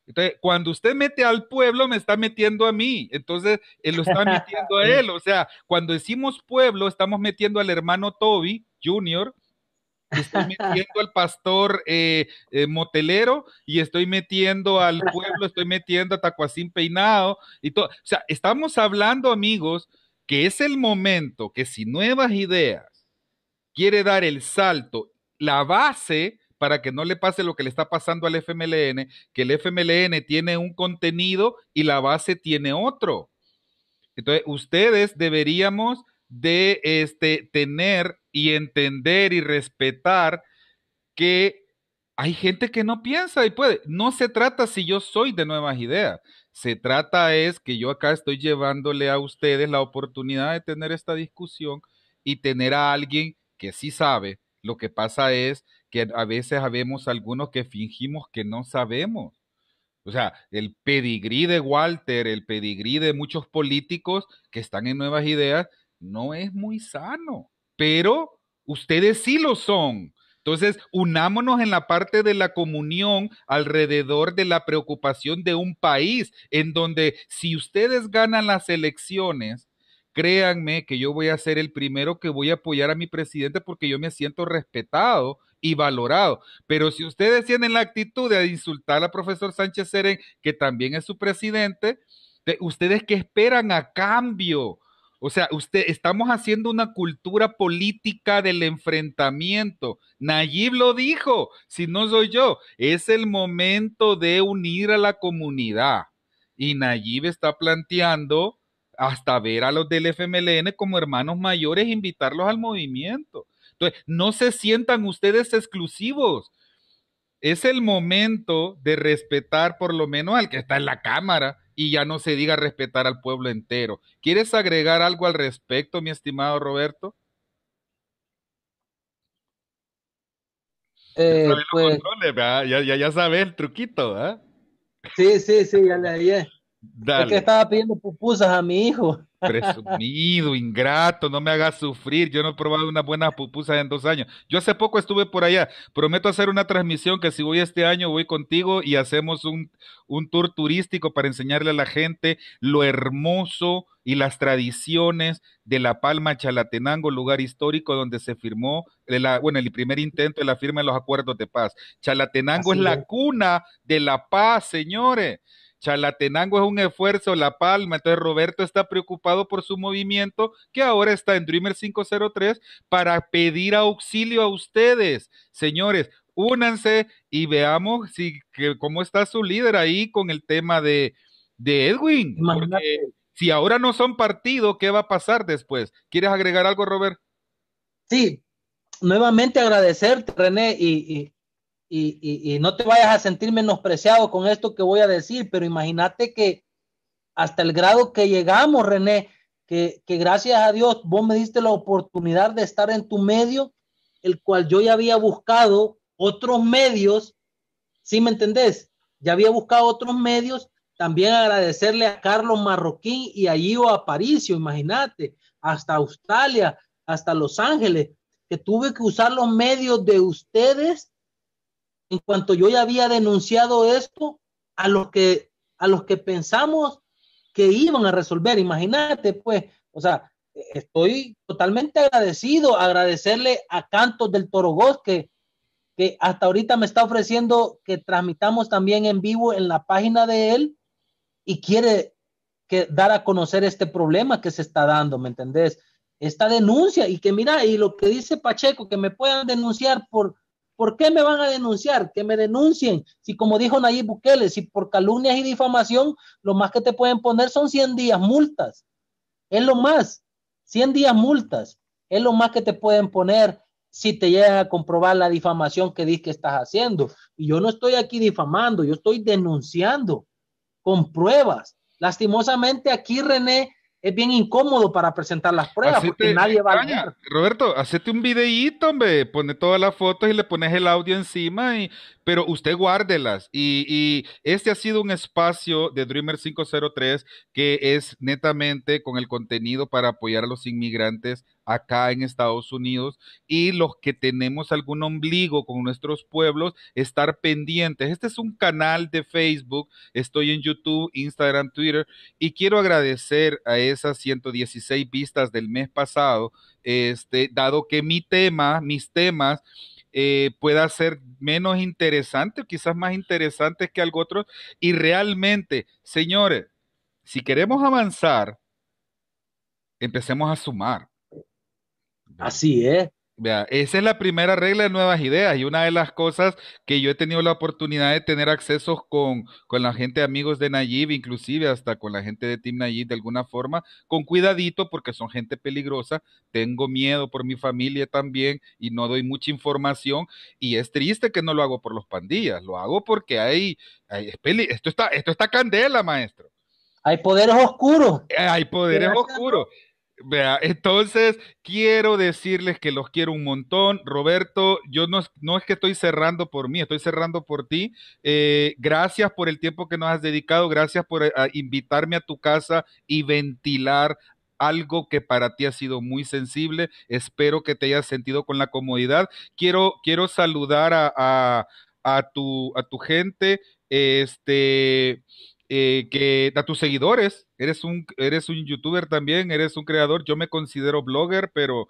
Entonces, cuando usted mete al pueblo, me está metiendo a mí. Entonces, él lo está metiendo a él. O sea, cuando decimos pueblo, estamos metiendo al hermano Toby Junior, estoy metiendo al pastor motelero y estoy metiendo al pueblo, estoy metiendo a Tacuacín Peinado y todo. O sea, estamos hablando, amigos, que es el momento que si Nuevas Ideas quiere dar el salto, la base para que no le pase lo que le está pasando al FMLN, que el FMLN tiene un contenido y la base tiene otro. Entonces, ustedes deberíamos de tener y entender y respetar que hay gente que no piensa y puede. No se trata si yo soy de Nuevas Ideas, se trata es que yo acá estoy llevándole a ustedes la oportunidad de tener esta discusión y tener a alguien que sí sabe. Lo que pasa es que a veces habemos algunos que fingimos que no sabemos. O sea, el pedigrí de Walter, el pedigrí de muchos políticos que están en Nuevas Ideas no es muy sano, pero ustedes sí lo son. Entonces, unámonos en la parte de la comunión alrededor de la preocupación de un país en donde si ustedes ganan las elecciones, créanme que yo voy a ser el primero que voy a apoyar a mi presidente porque yo me siento respetado y valorado. Pero si ustedes tienen la actitud de insultar al profesor Sánchez Serén, que también es su presidente, ¿ustedes qué esperan a cambio? O sea, estamos haciendo una cultura política del enfrentamiento. Nayib lo dijo, si no soy yo, es el momento de unir a la comunidad. Y Nayib está planteando hasta ver a los del FMLN como hermanos mayores, invitarlos al movimiento. Entonces, no se sientan ustedes exclusivos. Es el momento de respetar por lo menos al que está en la Cámara y ya no se diga respetar al pueblo entero. ¿Quieres agregar algo al respecto, mi estimado Roberto? Pues, ya sabes el truquito, ¿verdad? Sí, ya. Dale. Es que estaba pidiendo pupusas a mi hijo. Presumido, ingrato, no me hagas sufrir. Yo no he probado unas buenas pupusas en 2 años. Yo hace poco estuve por allá. Prometo hacer una transmisión que si voy este año voy contigo y hacemos un tour turístico para enseñarle a la gente lo hermoso y las tradiciones de La Palma, Chalatenango, lugar histórico donde se firmó, el primer intento de la firma de los acuerdos de paz. Chalatenango es la cuna de la paz, señores. Chalatenango es un esfuerzo, La Palma. Entonces Roberto está preocupado por su movimiento, que ahora está en Dreamers 503 para pedir auxilio a ustedes. Señores, únanse y veamos cómo está su líder ahí con el tema de Edwin. Porque si ahora no son partido, ¿qué va a pasar después? ¿Quieres agregar algo, Robert? Sí, nuevamente agradecerte, René, y no te vayas a sentir menospreciado con esto que voy a decir, pero imagínate que hasta el grado que llegamos, René, que gracias a Dios vos me diste la oportunidad de estar en tu medio, el cual yo ya había buscado otros medios, ¿sí me entendés? Ya había buscado otros medios. También agradecerle a Carlos Marroquín y a Ivo Aparicio, imagínate, hasta Australia, hasta Los Ángeles, que tuve que usar los medios de ustedes en cuanto yo ya había denunciado esto a los que pensamos que iban a resolver. Imagínate, pues, o sea, estoy totalmente agradecido, agradecerle a Cantos del Torogos que hasta ahorita me está ofreciendo que transmitamos también en vivo en la página de él, y quiere que dar a conocer este problema que se está dando, ¿me entendés? Esta denuncia, y que mira, y lo que dice Pacheco, que me puedan denunciar ¿por qué me van a denunciar? Que me denuncien, si como dijo Nayib Bukele, si por calumnias y difamación, lo más que te pueden poner son 100 días multas, es lo más, 100 días multas, es lo más que te pueden poner si te llega a comprobar la difamación que dices que estás haciendo. Y yo no estoy aquí difamando, yo estoy denunciando con pruebas. Lastimosamente aquí, René, es bien incómodo para presentar las pruebas, porque nadie va a ver. Roberto, hacete un videíto, hombre, pone todas las fotos y le pones el audio encima, pero usted guárdelas, y este ha sido un espacio de Dreamer 503 que es netamente con el contenido para apoyar a los inmigrantes acá en Estados Unidos, y los que tenemos algún ombligo con nuestros pueblos, estar pendientes. Este es un canal de Facebook, estoy en YouTube, Instagram, Twitter, y quiero agradecer a esas 116 vistas del mes pasado, dado que mis temas, pueda ser menos interesante, o quizás más interesantes que algo otro, y realmente, señores, si queremos avanzar, empecemos a sumar. Así es. Vea, esa es la primera regla de Nuevas Ideas, y una de las cosas que yo he tenido la oportunidad de tener accesos con la gente, amigos de Nayib, inclusive hasta con la gente de Team Nayib de alguna forma, con cuidadito porque son gente peligrosa, tengo miedo por mi familia también y no doy mucha información, y es triste que no lo hago por los pandillas, lo hago porque esto está candela, maestro. Hay poderes oscuros. Hay poderes oscuros. Vea, entonces quiero decirles que los quiero un montón, Roberto. Yo no es que estoy cerrando por mí, estoy cerrando por ti. Gracias por el tiempo que nos has dedicado, gracias por invitarme a tu casa y ventilar algo que para ti ha sido muy sensible. Espero que te hayas sentido con la comodidad. Quiero saludar a tu gente, que a tus seguidores. Eres un youtuber también, eres un creador, yo me considero blogger, pero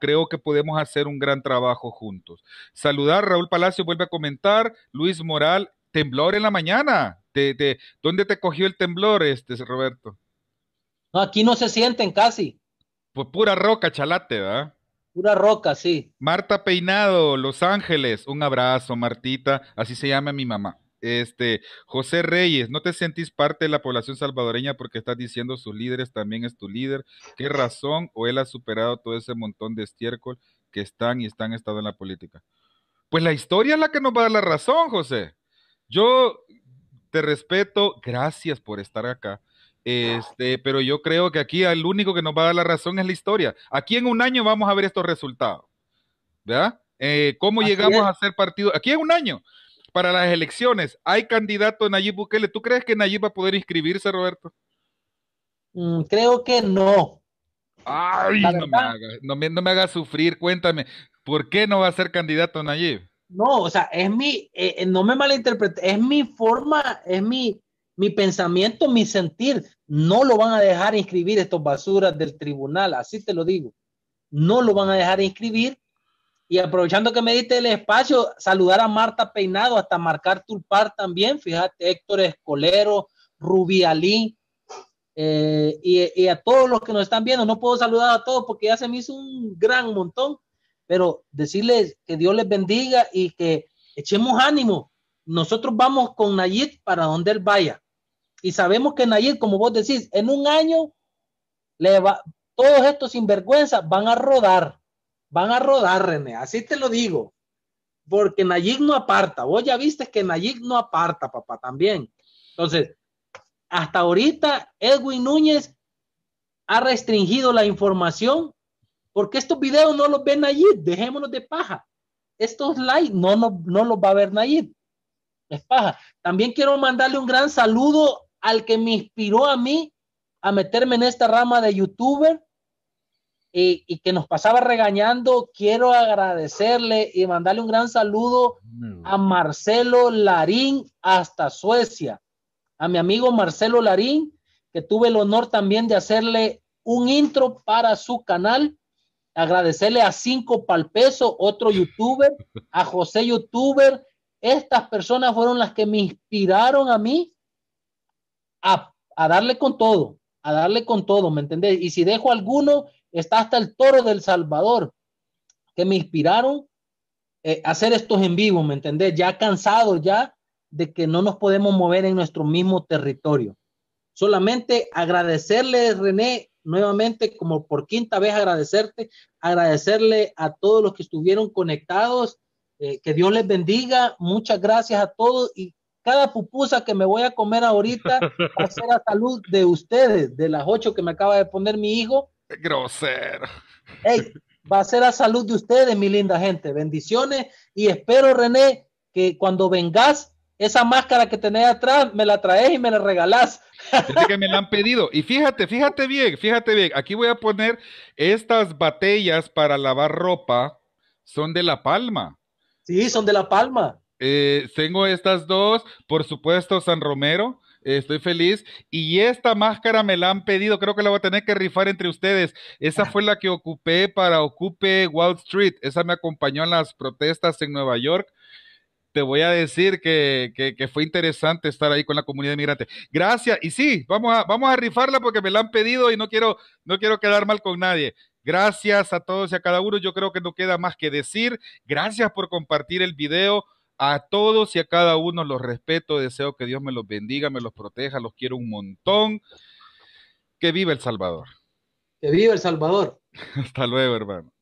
creo que podemos hacer un gran trabajo juntos. Saludar, Raúl Palacio vuelve a comentar, Luis Moral, temblor en la mañana. ¿Dónde te cogió el temblor, Roberto? No, aquí no se sienten casi. Pues pura roca, Chalate, ¿verdad? Pura roca, sí. Marta Peinado, Los Ángeles, un abrazo, Martita, así se llama mi mamá. José Reyes, ¿no te sentís parte de la población salvadoreña porque estás diciendo sus líderes también es tu líder? ¿Qué razón? ¿O él ha superado todo ese montón de estiércol que están estado en la política? Pues la historia es la que nos va a dar la razón, José. Yo te respeto, gracias por estar acá, pero yo creo que aquí el único que nos va a dar la razón es la historia. Aquí en un año vamos a ver estos resultados, ¿verdad? ¿Cómo llegamos a ser partido? Aquí en un año. Para las elecciones, ¿hay candidato Nayib Bukele? ¿Tú crees que Nayib va a poder inscribirse, Roberto? Creo que no. Ay, no me haga sufrir, cuéntame, ¿por qué no va a ser candidato Nayib? No, o sea, es mi, no me malinterprete, es mi forma, es mi pensamiento, mi sentir. No lo van a dejar inscribir estos basuras del tribunal, así te lo digo. No lo van a dejar inscribir. Y aprovechando que me diste el espacio, saludar a Marta Peinado, hasta marcar Tulpar también, fíjate, Héctor Escolero, Rubialí, y a todos los que nos están viendo. No puedo saludar a todos porque ya se me hizo un gran montón, pero decirles que Dios les bendiga y que echemos ánimo. Nosotros vamos con Nayib para donde él vaya. Y sabemos que Nayib, como vos decís, en un año, todos estos sinvergüenzas van a rodar. Van a rodar, René, así te lo digo, porque Nayib no aparta. Vos ya viste que Nayib no aparta, papá, también. Entonces, hasta ahorita Edwin Núñez ha restringido la información porque estos videos no los ve Nayib, dejémonos de paja. Estos likes no los va a ver Nayib, es paja. También quiero mandarle un gran saludo al que me inspiró a mí a meterme en esta rama de youtuber, y que nos pasaba regañando, quiero agradecerle y mandarle un gran saludo a Marcelo Larín hasta Suecia, a mi amigo Marcelo Larín, que tuve el honor también de hacerle un intro para su canal. Agradecerle a 5 Pal Peso, otro youtuber, a José Youtuber. Estas personas fueron las que me inspiraron a mí a darle con todo, ¿me entendés? Y si dejo alguno, está hasta el Toro del Salvador, que me inspiraron a hacer estos en vivo, ¿me entendés? Ya cansado ya de que no nos podemos mover en nuestro mismo territorio. Solamente agradecerle, René, nuevamente, como por quinta vez agradecerte, agradecerle a todos los que estuvieron conectados, que Dios les bendiga, muchas gracias a todos, y cada pupusa que me voy a comer ahorita va a ser a salud de ustedes, de las 8 que me acaba de poner mi hijo. ¡Qué grosero! Hey, va a ser a salud de ustedes, mi linda gente, bendiciones, y espero, René, que cuando vengas, esa máscara que tenés atrás, me la traes y me la regalás. Es que me la han pedido. Y fíjate bien. Aquí voy a poner estas botellas para lavar ropa. Son de La Palma. Sí, son de La Palma. Tengo estas dos. Por supuesto, San Romero. Estoy feliz. Y esta máscara me la han pedido. Creo que la voy a tener que rifar entre ustedes. Esa fue la que ocupé para Ocupe Wall Street. Esa me acompañó en las protestas en Nueva York. Te voy a decir que fue interesante estar ahí con la comunidad migrante. Gracias. Y sí, vamos a rifarla porque me la han pedido y no quiero quedar mal con nadie. Gracias a todos y a cada uno. Yo creo que no queda más que decir. Gracias por compartir el video. A todos y a cada uno los respeto. Deseo que Dios me los bendiga, me los proteja. Los quiero un montón. Que viva El Salvador. Que viva El Salvador. Hasta luego, hermano.